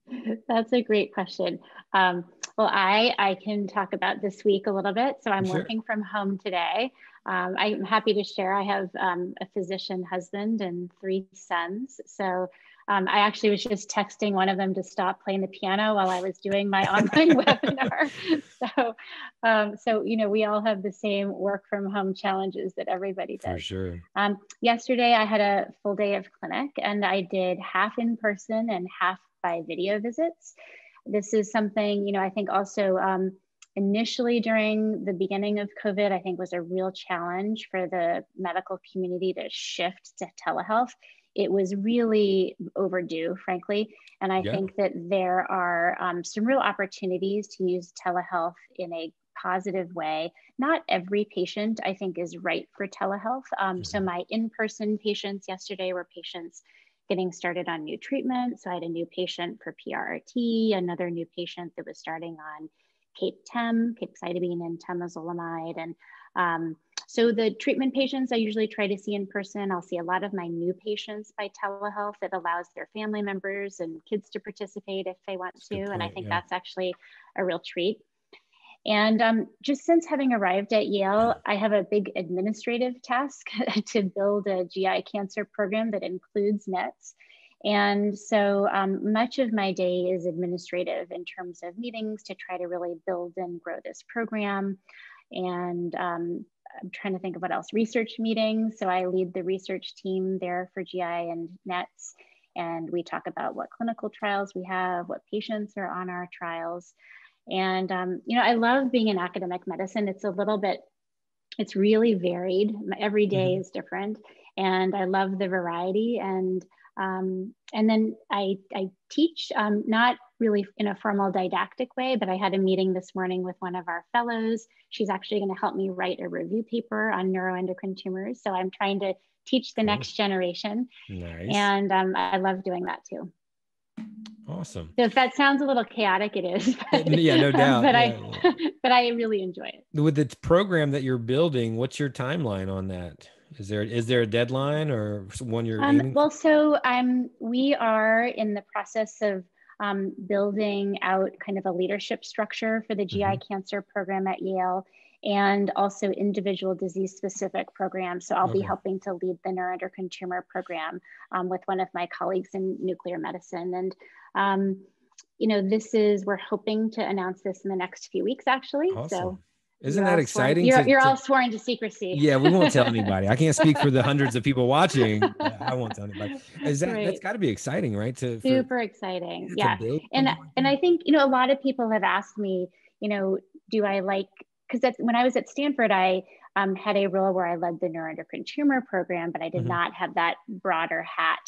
That's a great question. Um, Well, I, I can talk about this week a little bit. So I'm sure. working from home today. Um, I'm happy to share. I have um, a physician husband and three sons. So um, I actually was just texting one of them to stop playing the piano while I was doing my online webinar. So, um, so, you know, we all have the same work from home challenges that everybody does. For sure. Um, yesterday, I had a full day of clinic and I did half in person and half by video visits. This is something, you know, I think also um, initially during the beginning of COVID, I think was a real challenge for the medical community to shift to telehealth. It was really overdue, frankly. And I yeah. think that there are um, some real opportunities to use telehealth in a positive way. Not every patient, I think, is right for telehealth. Um, mm-hmm. So my in-person patients yesterday were patients getting started on new treatment. So I had a new patient for P R R T, another new patient that was starting on Cape Tem, capecitabine and temozolomide. And um, so the treatment patients I usually try to see in person. I'll see a lot of my new patients by telehealth. It allows their family members and kids to participate if they want to. Point, and I think yeah. that's actually a real treat. And um, just since having arrived at Yale, I have a big administrative task to build a G I cancer program that includes N E Ts. And so um, much of my day is administrative in terms of meetings to try to really build and grow this program. And um, I'm trying to think of what else, research meetings. So I lead the research team there for G I and N E Ts. And we talk about what clinical trials we have, what patients are on our trials. And, um, you know, I love being in academic medicine. It's a little bit, it's really varied. Every day mm-hmm. is different. And I love the variety. And um, and then I, I teach, um, not really in a formal didactic way, but I had a meeting this morning with one of our fellows. She's actually going to help me write a review paper on neuroendocrine tumors. So I'm trying to teach the next generation. Nice. And um, I love doing that too. Awesome. So if that sounds a little chaotic, it is. But, yeah, no doubt. But yeah, I, yeah. but I really enjoy it. With the program that you're building, what's your timeline on that? Is there is there a deadline or one you're? Um, well, so um, we are in the process of um, building out kind of a leadership structure for the G I mm-hmm. cancer program at Yale, and also individual disease-specific programs. So I'll okay. be helping to lead the neuroendocrine tumor program um, with one of my colleagues in nuclear medicine. And, um, you know, this is, we're hoping to announce this in the next few weeks, actually. Awesome. So isn't that exciting? Sworn, you're to, you're to, all sworn to secrecy. Yeah, we won't tell anybody. I can't speak for the hundreds of people watching. I won't tell anybody. Is that, right. That's got to be exciting, right? To, Super for, exciting, yeah. And, and I think, you know, a lot of people have asked me, you know, do I like, because when I was at Stanford, I um, had a role where I led the neuroendocrine tumor program, but I did mm-hmm. not have that broader hat.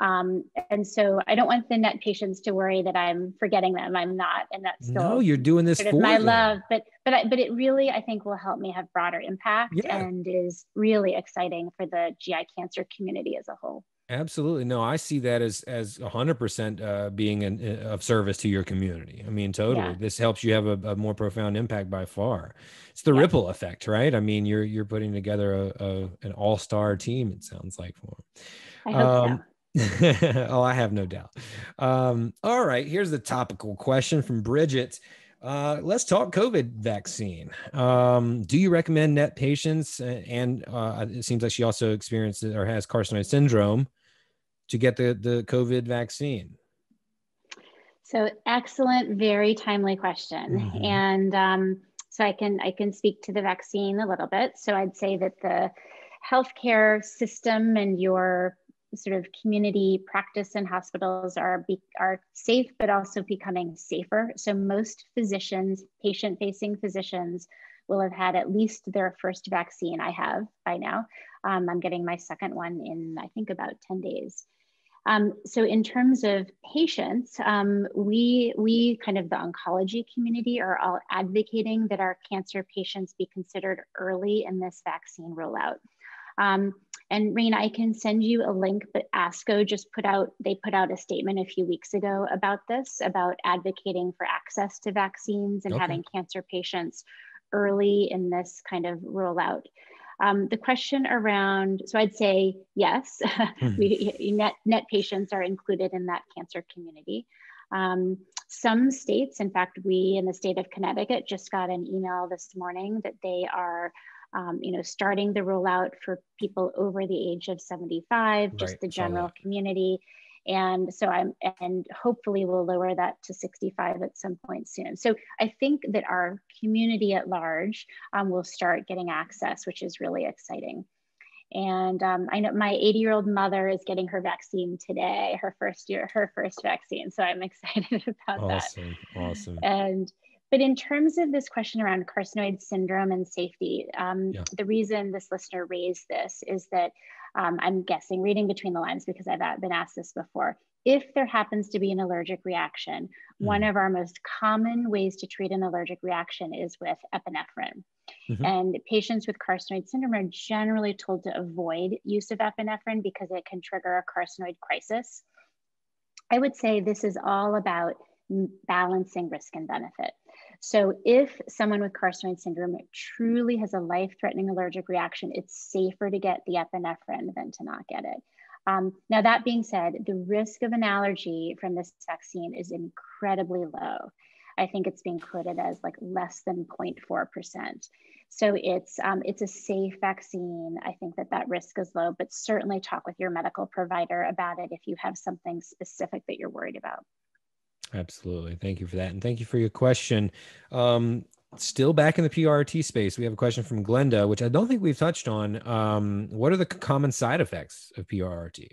Um, and so I don't want the N E T patients to worry that I'm forgetting them. I'm not, and that's still no, you're doing this sort of for my them. love. But but I, but it really, I think, will help me have broader impact yeah. and is really exciting for the G I cancer community as a whole. Absolutely. No, I see that as, as a hundred percent, uh, being an, uh, of service to your community. I mean, totally. Yeah. This helps you have a, a more profound impact by far. It's the yeah. ripple effect, right? I mean, you're, you're putting together a, a an all-star team. It sounds like for them. I hope um, so. Oh, I have no doubt. Um, all right. Here's the topical question from Bridget. Uh, let's talk COVID vaccine. Um, do you recommend N E T patients? And uh, it seems like she also experiences or has carcinoid syndrome to get the, the COVID vaccine. So excellent, very timely question. Mm-hmm. And um, so I can, I can speak to the vaccine a little bit. So I'd say that the healthcare system and your sort of community practice and hospitals are be, are safe, but also becoming safer. So most physicians, patient-facing physicians, will have had at least their first vaccine. I have by now. Um, I'm getting my second one in, I think, about ten days. Um, so in terms of patients, um, we, we kind of the oncology community are all advocating that our cancer patients be considered early in this vaccine rollout. Um, And Rain, I can send you a link, but ASCO just put out, they put out a statement a few weeks ago about this, about advocating for access to vaccines and okay. having cancer patients early in this kind of rollout. Um, the question around, so I'd say, yes, we, N E T, N E T patients are included in that cancer community. Um, some states, in fact, we in the state of Connecticut just got an email this morning that they are Um, you know, starting the rollout for people over the age of seventy-five, just right, the general community. And so I'm, and hopefully we'll lower that to sixty-five at some point soon. So I think that our community at large um, will start getting access, which is really exciting. And um, I know my eighty year old mother is getting her vaccine today, her first year, her first vaccine. So I'm excited about awesome, that. Awesome. And But in terms of this question around carcinoid syndrome and safety, um, yeah. the reason this listener raised this is that um, I'm guessing, reading between the lines, because I've been asked this before, if there happens to be an allergic reaction, mm. one of our most common ways to treat an allergic reaction is with epinephrine. Mm-hmm. And patients with carcinoid syndrome are generally told to avoid use of epinephrine because it can trigger a carcinoid crisis. I would say this is all about balancing risk and benefit. So if someone with carcinoid syndrome truly has a life-threatening allergic reaction, it's safer to get the epinephrine than to not get it. Um, now, that being said, the risk of an allergy from this vaccine is incredibly low. I think it's being quoted as like less than zero point four percent. So it's, um, it's a safe vaccine. I think that that risk is low, but certainly talk with your medical provider about it if you have something specific that you're worried about. Absolutely. Thank you for that. And thank you for your question. Um, still back in the P R T space, we have a question from Glenda, which I don't think we've touched on. Um, what are the common side effects of P R T?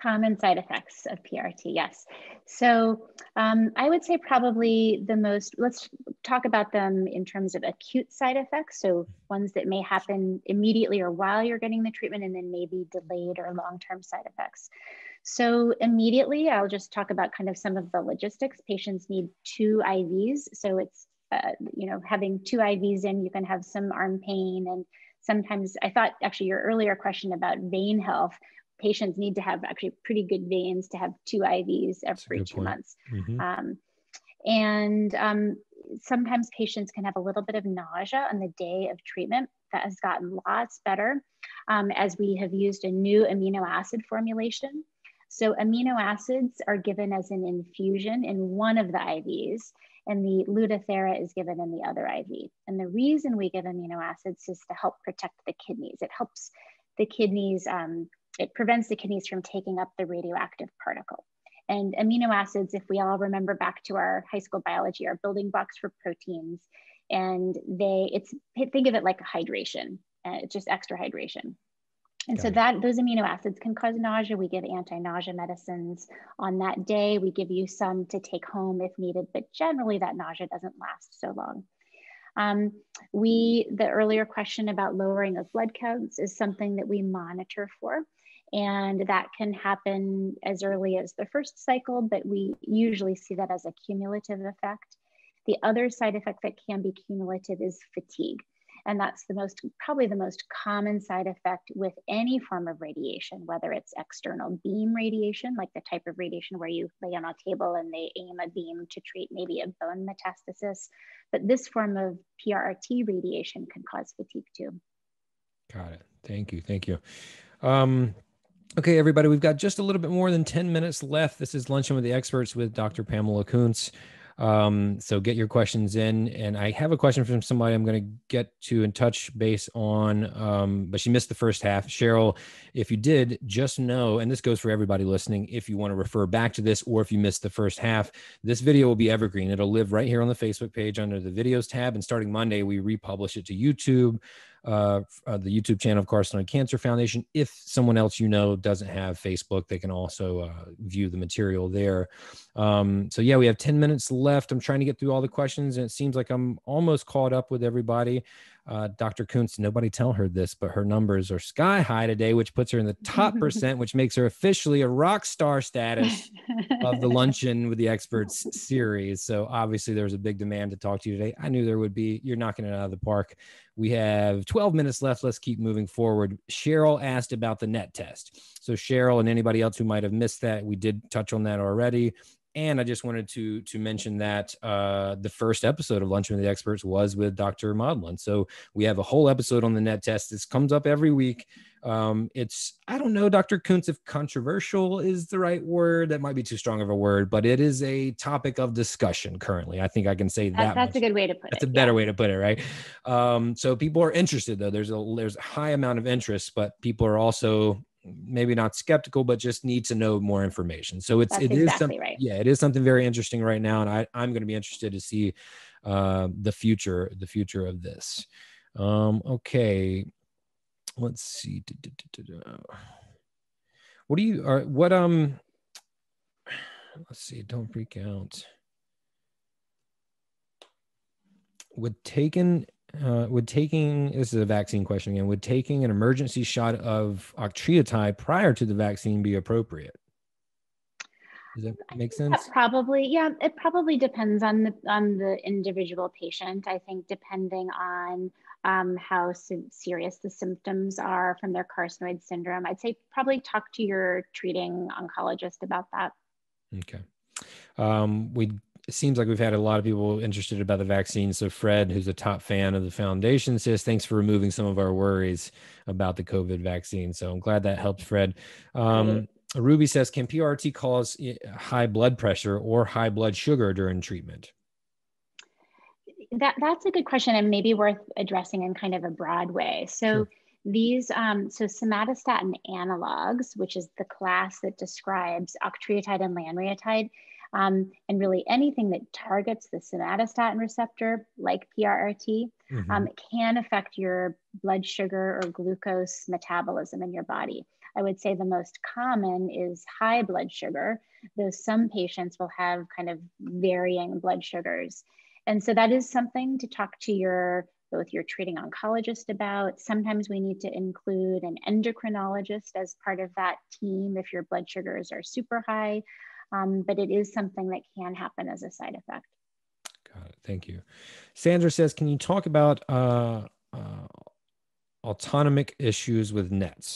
Common side effects of P R T, yes. So um, I would say probably the most, let's talk about them in terms of acute side effects. So ones that may happen immediately or while you're getting the treatment, and then maybe delayed or long-term side effects. So immediately, I'll just talk about kind of some of the logistics. Patients need two I Vs. So it's, uh, you know, having two I Vs in, you can have some arm pain. And sometimes I thought actually your earlier question about vein health, patients need to have actually pretty good veins to have two I Vs every two point. months. Mm-hmm. um, and um, sometimes patients can have a little bit of nausea on the day of treatment. That has gotten lots better um, as we have used a new amino acid formulation. So amino acids are given as an infusion in one of the I Vs, and the Lutathera is given in the other I V. And the reason we give amino acids is to help protect the kidneys. It helps the kidneys, um, it prevents the kidneys from taking up the radioactive particle. And amino acids, if we all remember back to our high school biology, are building blocks for proteins. And they, it's, think of it like hydration, uh, it's just extra hydration. And Got so that it. those amino acids can cause nausea. We give anti-nausea medicines on that day. We give you some to take home if needed, but generally that nausea doesn't last so long. Um, we, the earlier question about lowering of blood counts is something that we monitor for. And that can happen as early as the first cycle, but we usually see that as a cumulative effect. The other side effect that can be cumulative is fatigue. And that's the most, probably the most common side effect with any form of radiation, whether it's external beam radiation, like the type of radiation where you lay on a table and they aim a beam to treat maybe a bone metastasis. But this form of P R T radiation can cause fatigue too. Got it. Thank you. Thank you. Um, Okay, everybody, we've got just a little bit more than ten minutes left. This is Luncheon with the Experts with Doctor Pamela Kunz. Um, so get your questions in. And I have a question from somebody I'm going to get to and touch base on, um, but she missed the first half. Cheryl, if you did, just know, and this goes for everybody listening, if you want to refer back to this, or if you missed the first half, this video will be evergreen. It'll live right here on the Facebook page under the videos tab. And starting Monday, we republish it to YouTube, uh, uh, the YouTube channel of Carcinoid Cancer Foundation. If someone else, you know, doesn't have Facebook, they can also uh, view the material there. Um, so yeah, we have ten minutes left. I'm trying to get through all the questions, and it seems like I'm almost caught up with everybody. Uh, Doctor Kunz, nobody tell her this, but her numbers are sky high today, which puts her in the top percent, which makes her officially a rock star status of the Luncheon with the Experts series. So obviously there was a big demand to talk to you today. I knew there would be. You're knocking it out of the park. We have twelve minutes left. Let's keep moving forward. Cheryl asked about the NET test. So Cheryl and anybody else who might have missed that, we did touch on that already. And I just wanted to to mention that uh, the first episode of Lunch with the Experts was with Doctor Modlin. So we have a whole episode on the N E T test. This comes up every week. Um, it's, I don't know, Doctor Kunz, if controversial is the right word. That might be too strong of a word, but it is a topic of discussion currently. I think I can say that. that that's much. a good way to put that's it. That's a better yeah. way to put it, right? Um, so people are interested, though. There's a, there's a high amount of interest, but people are also maybe not skeptical, but just need to know more information. So it's, That's it exactly is something, right. yeah, it is something very interesting right now. And I, I'm going to be interested to see uh, the future, the future of this. Um, okay. Let's see. What do you, are, what, um, let's see. Don't freak out. Would taken Uh, would taking, this is a vaccine question again, would taking an emergency shot of octreotide prior to the vaccine be appropriate? Does that make sense? That probably, yeah, it probably depends on the on the individual patient. I think depending on um, how serious the symptoms are from their carcinoid syndrome, I'd say probably talk to your treating oncologist about that. Okay. Um, we It seems like we've had a lot of people interested about the vaccine. So Fred, who's a top fan of the foundation, says, thanks for removing some of our worries about the COVID vaccine. So I'm glad that helped, Fred. Um, Ruby says, can P R T cause high blood pressure or high blood sugar during treatment? That, that's a good question and maybe worth addressing in kind of a broad way. So sure. These, um, so somatostatin analogs, which is the class that describes octreotide and lanreotide, Um, and really anything that targets the somatostatin receptor, like P R R T, mm-hmm. um, can affect your blood sugar or glucose metabolism in your body. I would say the most common is high blood sugar, though some patients will have kind of varying blood sugars. And so that is something to talk to your both your treating oncologist about. Sometimes we need to include an endocrinologist as part of that team if your blood sugars are super high. Um, but it is something that can happen as a side effect. Got it. Thank you. Sandra says, can you talk about uh, uh, autonomic issues with N E Ts?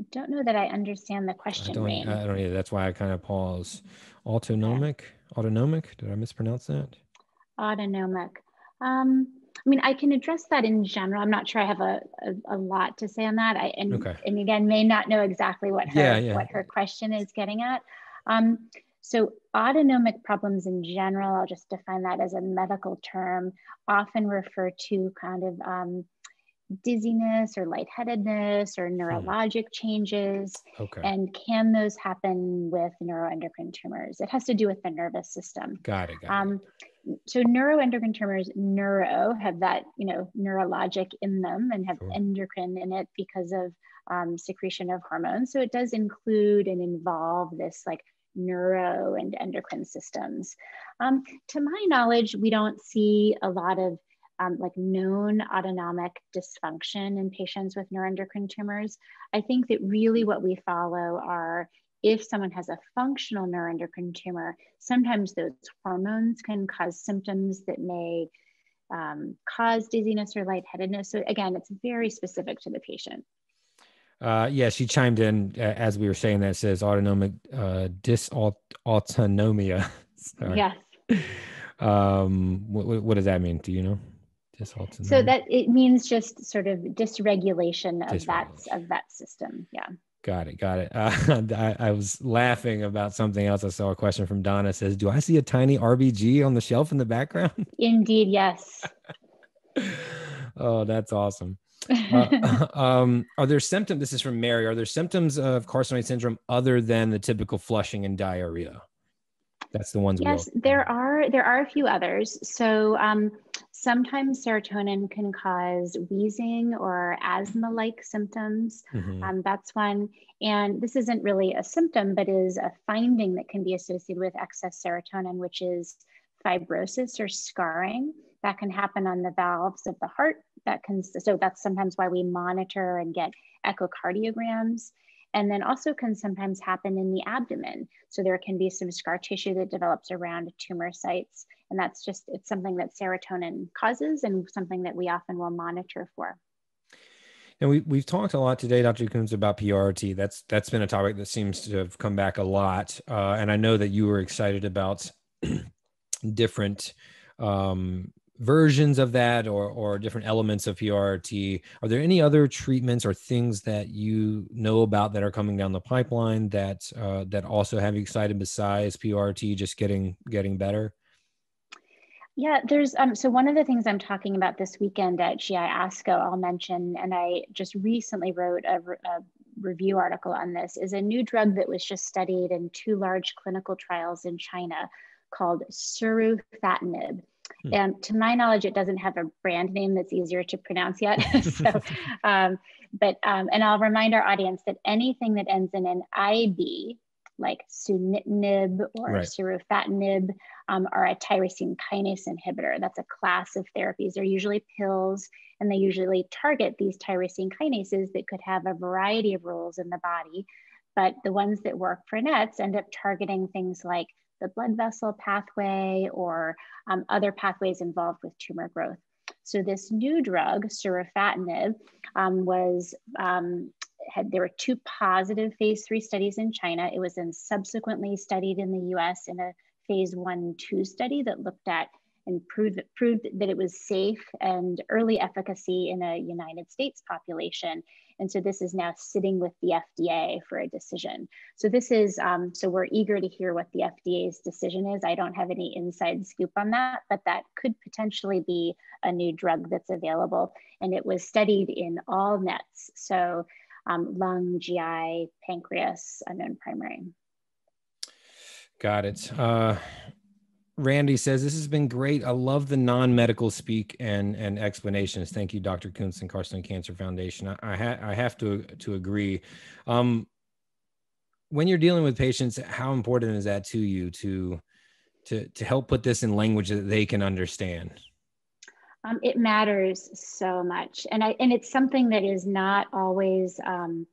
I don't know that I understand the question, I don't, Rain. I don't either. That's why I kind of pause. Autonomic? Yeah. Autonomic? Did I mispronounce that? Autonomic. Um, I mean, I can address that in general. I'm not sure I have a, a, a lot to say on that. I and, okay. and again, may not know exactly what her, yeah, yeah. what her question is getting at. Um, so autonomic problems in general, I'll just define that as a medical term, often refer to kind of um, dizziness or lightheadedness or neurologic hmm. changes. Okay. And can those happen with neuroendocrine tumors? It has to do with the nervous system. Got it, got um, it. So neuroendocrine tumors, neuro, have that, you know, neurologic in them and have sure. endocrine in it because of um, secretion of hormones. So it does include and involve this like neuro and endocrine systems. Um, to my knowledge, we don't see a lot of um, like known autonomic dysfunction in patients with neuroendocrine tumors. I think that really what we follow are if someone has a functional neuroendocrine tumor, sometimes those hormones can cause symptoms that may um, cause dizziness or lightheadedness. So again, it's very specific to the patient. Uh, yeah, she chimed in uh, as we were saying that, says autonomic uh, dysautonomia. Yes. um, what, what does that mean? Do you know? Dysautonomia. So that it means just sort of dysregulation of, dysregulation. That, of that system. Yeah. Got it. Got it. Uh, I, I was laughing about something else. I saw a question from Donna says, do I see a tiny R B G on the shelf in the background? Indeed. Yes. Oh, that's awesome. Uh, um, are there symptoms? This is from Mary. Are there symptoms of carcinoid syndrome other than the typical flushing and diarrhea? That's the ones. Yes, we'll- there are, there are a few others. So, um, sometimes serotonin can cause wheezing or asthma-like symptoms. Mm-hmm. Um, that's one. And this isn't really a symptom, but is a finding that can be associated with excess serotonin, which is fibrosis or scarring. That can happen on the valves of the heart. That can, so that's sometimes why we monitor and get echocardiograms. And then also can sometimes happen in the abdomen. So there can be some scar tissue that develops around tumor sites. And that's just, it's something that serotonin causes and something that we often will monitor for. And we, we've talked a lot today, Doctor Kunz, about P R T. That's, that's been a topic that seems to have come back a lot. Uh, and I know that you were excited about different um, versions of that, or, or different elements of P R T. Are there any other treatments or things that you know about that are coming down the pipeline that, uh, that also have you excited besides P R T just getting, getting better? Yeah, there's, um, so one of the things I'm talking about this weekend at G I ASCO, I'll mention, and I just recently wrote a, re a review article on this, is a new drug that was just studied in two large clinical trials in China called surufatinib. Hmm. And to my knowledge, it doesn't have a brand name that's easier to pronounce yet. so, um, but, um, and I'll remind our audience that anything that ends in an I B, like sunitinib or right. surufatinib, um, are a tyrosine kinase inhibitor. That's a class of therapies. They're usually pills, and they usually target these tyrosine kinases that could have a variety of roles in the body. But the ones that work for N E Ts end up targeting things like the blood vessel pathway or um, other pathways involved with tumor growth. So this new drug, surufatinib, um, was, um, Had, there were two positive phase three studies in China. It was then subsequently studied in the U S in a phase one, two study that looked at and proved, proved that it was safe and early efficacy in a United States population. And so this is now sitting with the F D A for a decision. So this is, um, so we're eager to hear what the F D A's decision is. I don't have any inside scoop on that, but that could potentially be a new drug that's available. And it was studied in all N E Ts. So Um, lung, G I, pancreas, unknown primary. Got it. Uh, Randy says, this has been great. I love the non-medical speak and, and explanations. Thank you, Doctor Kunz and Carcinoid Cancer Foundation. I, I, ha I have to, to agree. Um, when you're dealing with patients, how important is that to you to, to, to help put this in language that they can understand? Um, it matters so much, and I and it's something that is not always um,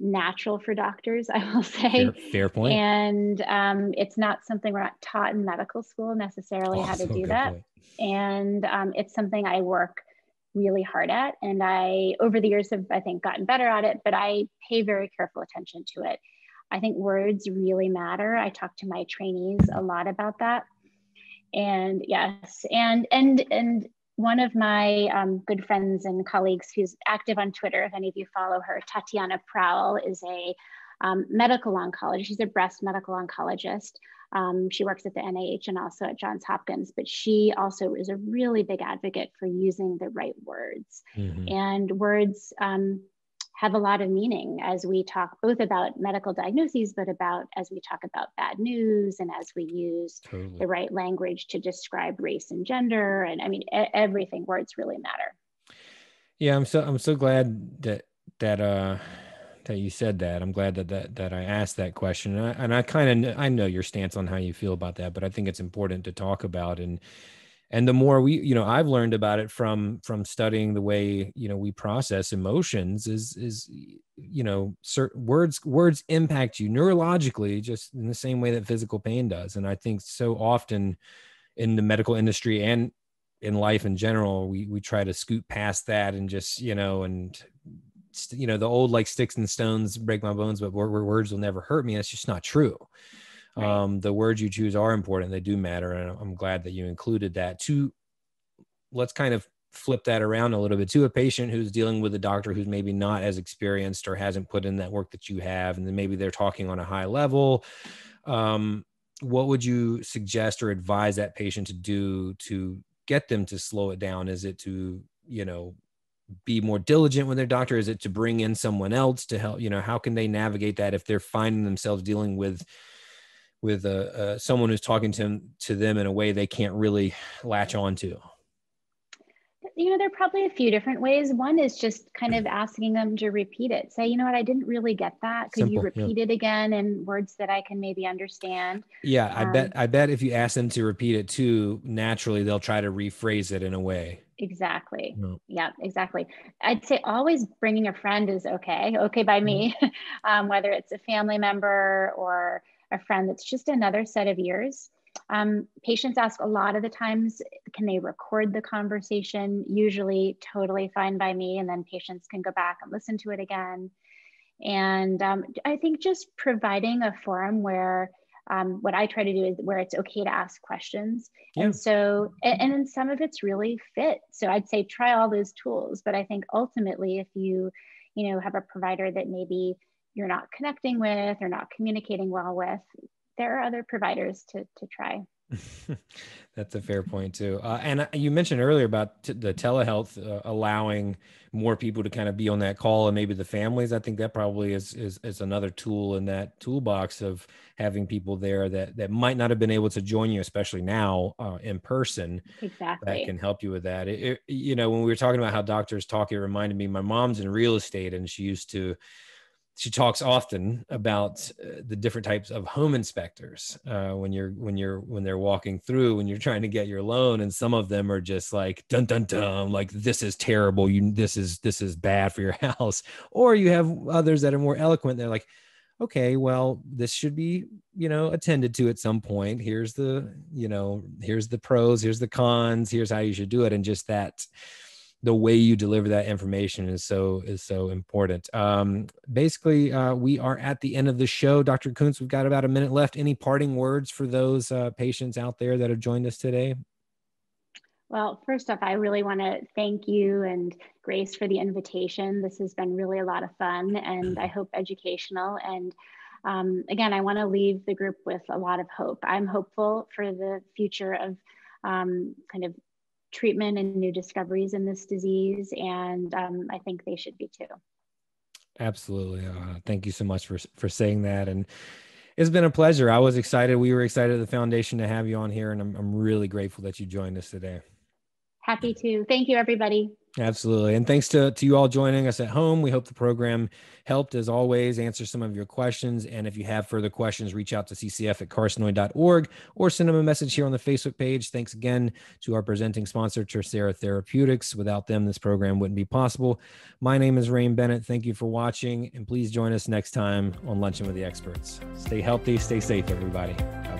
natural for doctors, I will say. Fair, fair point. And um, it's not something we're not taught in medical school necessarily oh, how to so do that. Point. And um, it's something I work really hard at, and I over the years have I think gotten better at it, but I pay very careful attention to it. I think words really matter. I talk to my trainees a lot about that, and yes, and and and. One of my um, good friends and colleagues who's active on Twitter, if any of you follow her, Tatiana Prowl, is a um, medical oncologist. She's a breast medical oncologist. Um, she works at the N I H and also at Johns Hopkins, but she also is a really big advocate for using the right words. Mm-hmm. And words um, have a lot of meaning as we talk both about medical diagnoses, but about as we talk about bad news and as we use totally. The right language to describe race and gender. And I mean, everything, words really matter. Yeah. I'm so, I'm so glad that, that, uh, that you said that. I'm glad that, that, that I asked that question. And I, and I kind of, I know your stance on how you feel about that, but I think it's important to talk about. And, And the more we, you know, I've learned about it from, from studying the way, you know, we process emotions is, is, you know, certain words, words impact you neurologically, just in the same way that physical pain does. And I think so often in the medical industry and in life in general, we, we try to scoot past that and just, you know, and, you know, the old, like, sticks and stones break my bones, but words will never hurt me. That's just not true. Right. Um, the words you choose are important. They do matter. And I'm glad that you included that too. Let's kind of flip that around a little bit to a patient who's dealing with a doctor who's maybe not as experienced or hasn't put in that work that you have. And then maybe they're talking on a high level. Um, what would you suggest or advise that patient to do to get them to slow it down? Is it to, you know, be more diligent with their doctor? Is it to bring in someone else to help? You know, how can they navigate that if they're finding themselves dealing with with a, uh, someone who's talking to them, to them in a way they can't really latch on to? You know, there are probably a few different ways. One is just kind of asking them to repeat it. Say, you know what, I didn't really get that. Could Simple, you repeat yeah. it again in words that I can maybe understand? Yeah, um, I bet I bet if you ask them to repeat it too, naturally they'll try to rephrase it in a way. Exactly. No. Yeah, exactly. I'd say always bringing a friend is okay. Okay by me, mm. um, whether it's a family member or a friend that's just another set of ears. Um, patients ask a lot of the times, can they record the conversation? Usually totally fine by me, and then patients can go back and listen to it again. And um, I think just providing a forum where um, what I try to do is where it's okay to ask questions. Yeah. And so, and, and then some of it's really fit. So I'd say try all those tools, but I think ultimately if you, you know, have a provider that maybe you're not connecting with or not communicating well with, there are other providers to, to try. That's a fair point too. Uh, and you mentioned earlier about t- the telehealth uh, allowing more people to kind of be on that call, and maybe the families. I think that probably is, is is another tool in that toolbox of having people there that that might not have been able to join you, especially now uh, in person. Exactly. That can help you with that. It, it, you know, when we were talking about how doctors talk, it reminded me, my mom's in real estate, and she used to. She talks often about uh, the different types of home inspectors uh, when you're when you're when they're walking through when you're trying to get your loan, and some of them are just like dun dun dun, like this is terrible, you this is this is bad for your house. Or you have others that are more eloquent. They're like, okay, well, this should be, you know, attended to at some point. Here's the, you know, here's the pros, here's the cons, here's how you should do it, and just that. The way you deliver that information is so is so important. Um, basically, uh, we are at the end of the show. Doctor Kunz, we've got about a minute left. Any parting words for those uh, patients out there that have joined us today? Well, first off, I really want to thank you and Grace for the invitation. This has been really a lot of fun, and I hope educational. And um, again, I want to leave the group with a lot of hope. I'm hopeful for the future of um, kind of treatment and new discoveries in this disease. And um, I think they should be too. Absolutely. Uh, thank you so much for, for saying that. And it's been a pleasure. I was excited. We were excited at the foundation to have you on here, and I'm, I'm really grateful that you joined us today. Happy to. Thank you, everybody. Absolutely. And thanks to, to you all joining us at home. We hope the program helped, as always, answer some of your questions. And if you have further questions, reach out to C C F at carcinoid dot org or send them a message here on the Facebook page. Thanks again to our presenting sponsor, TerSera Therapeutics. Without them, this program wouldn't be possible. My name is Rain Bennett. Thank you for watching. And please join us next time on Luncheon with the Experts. Stay healthy. Stay safe, everybody. Bye.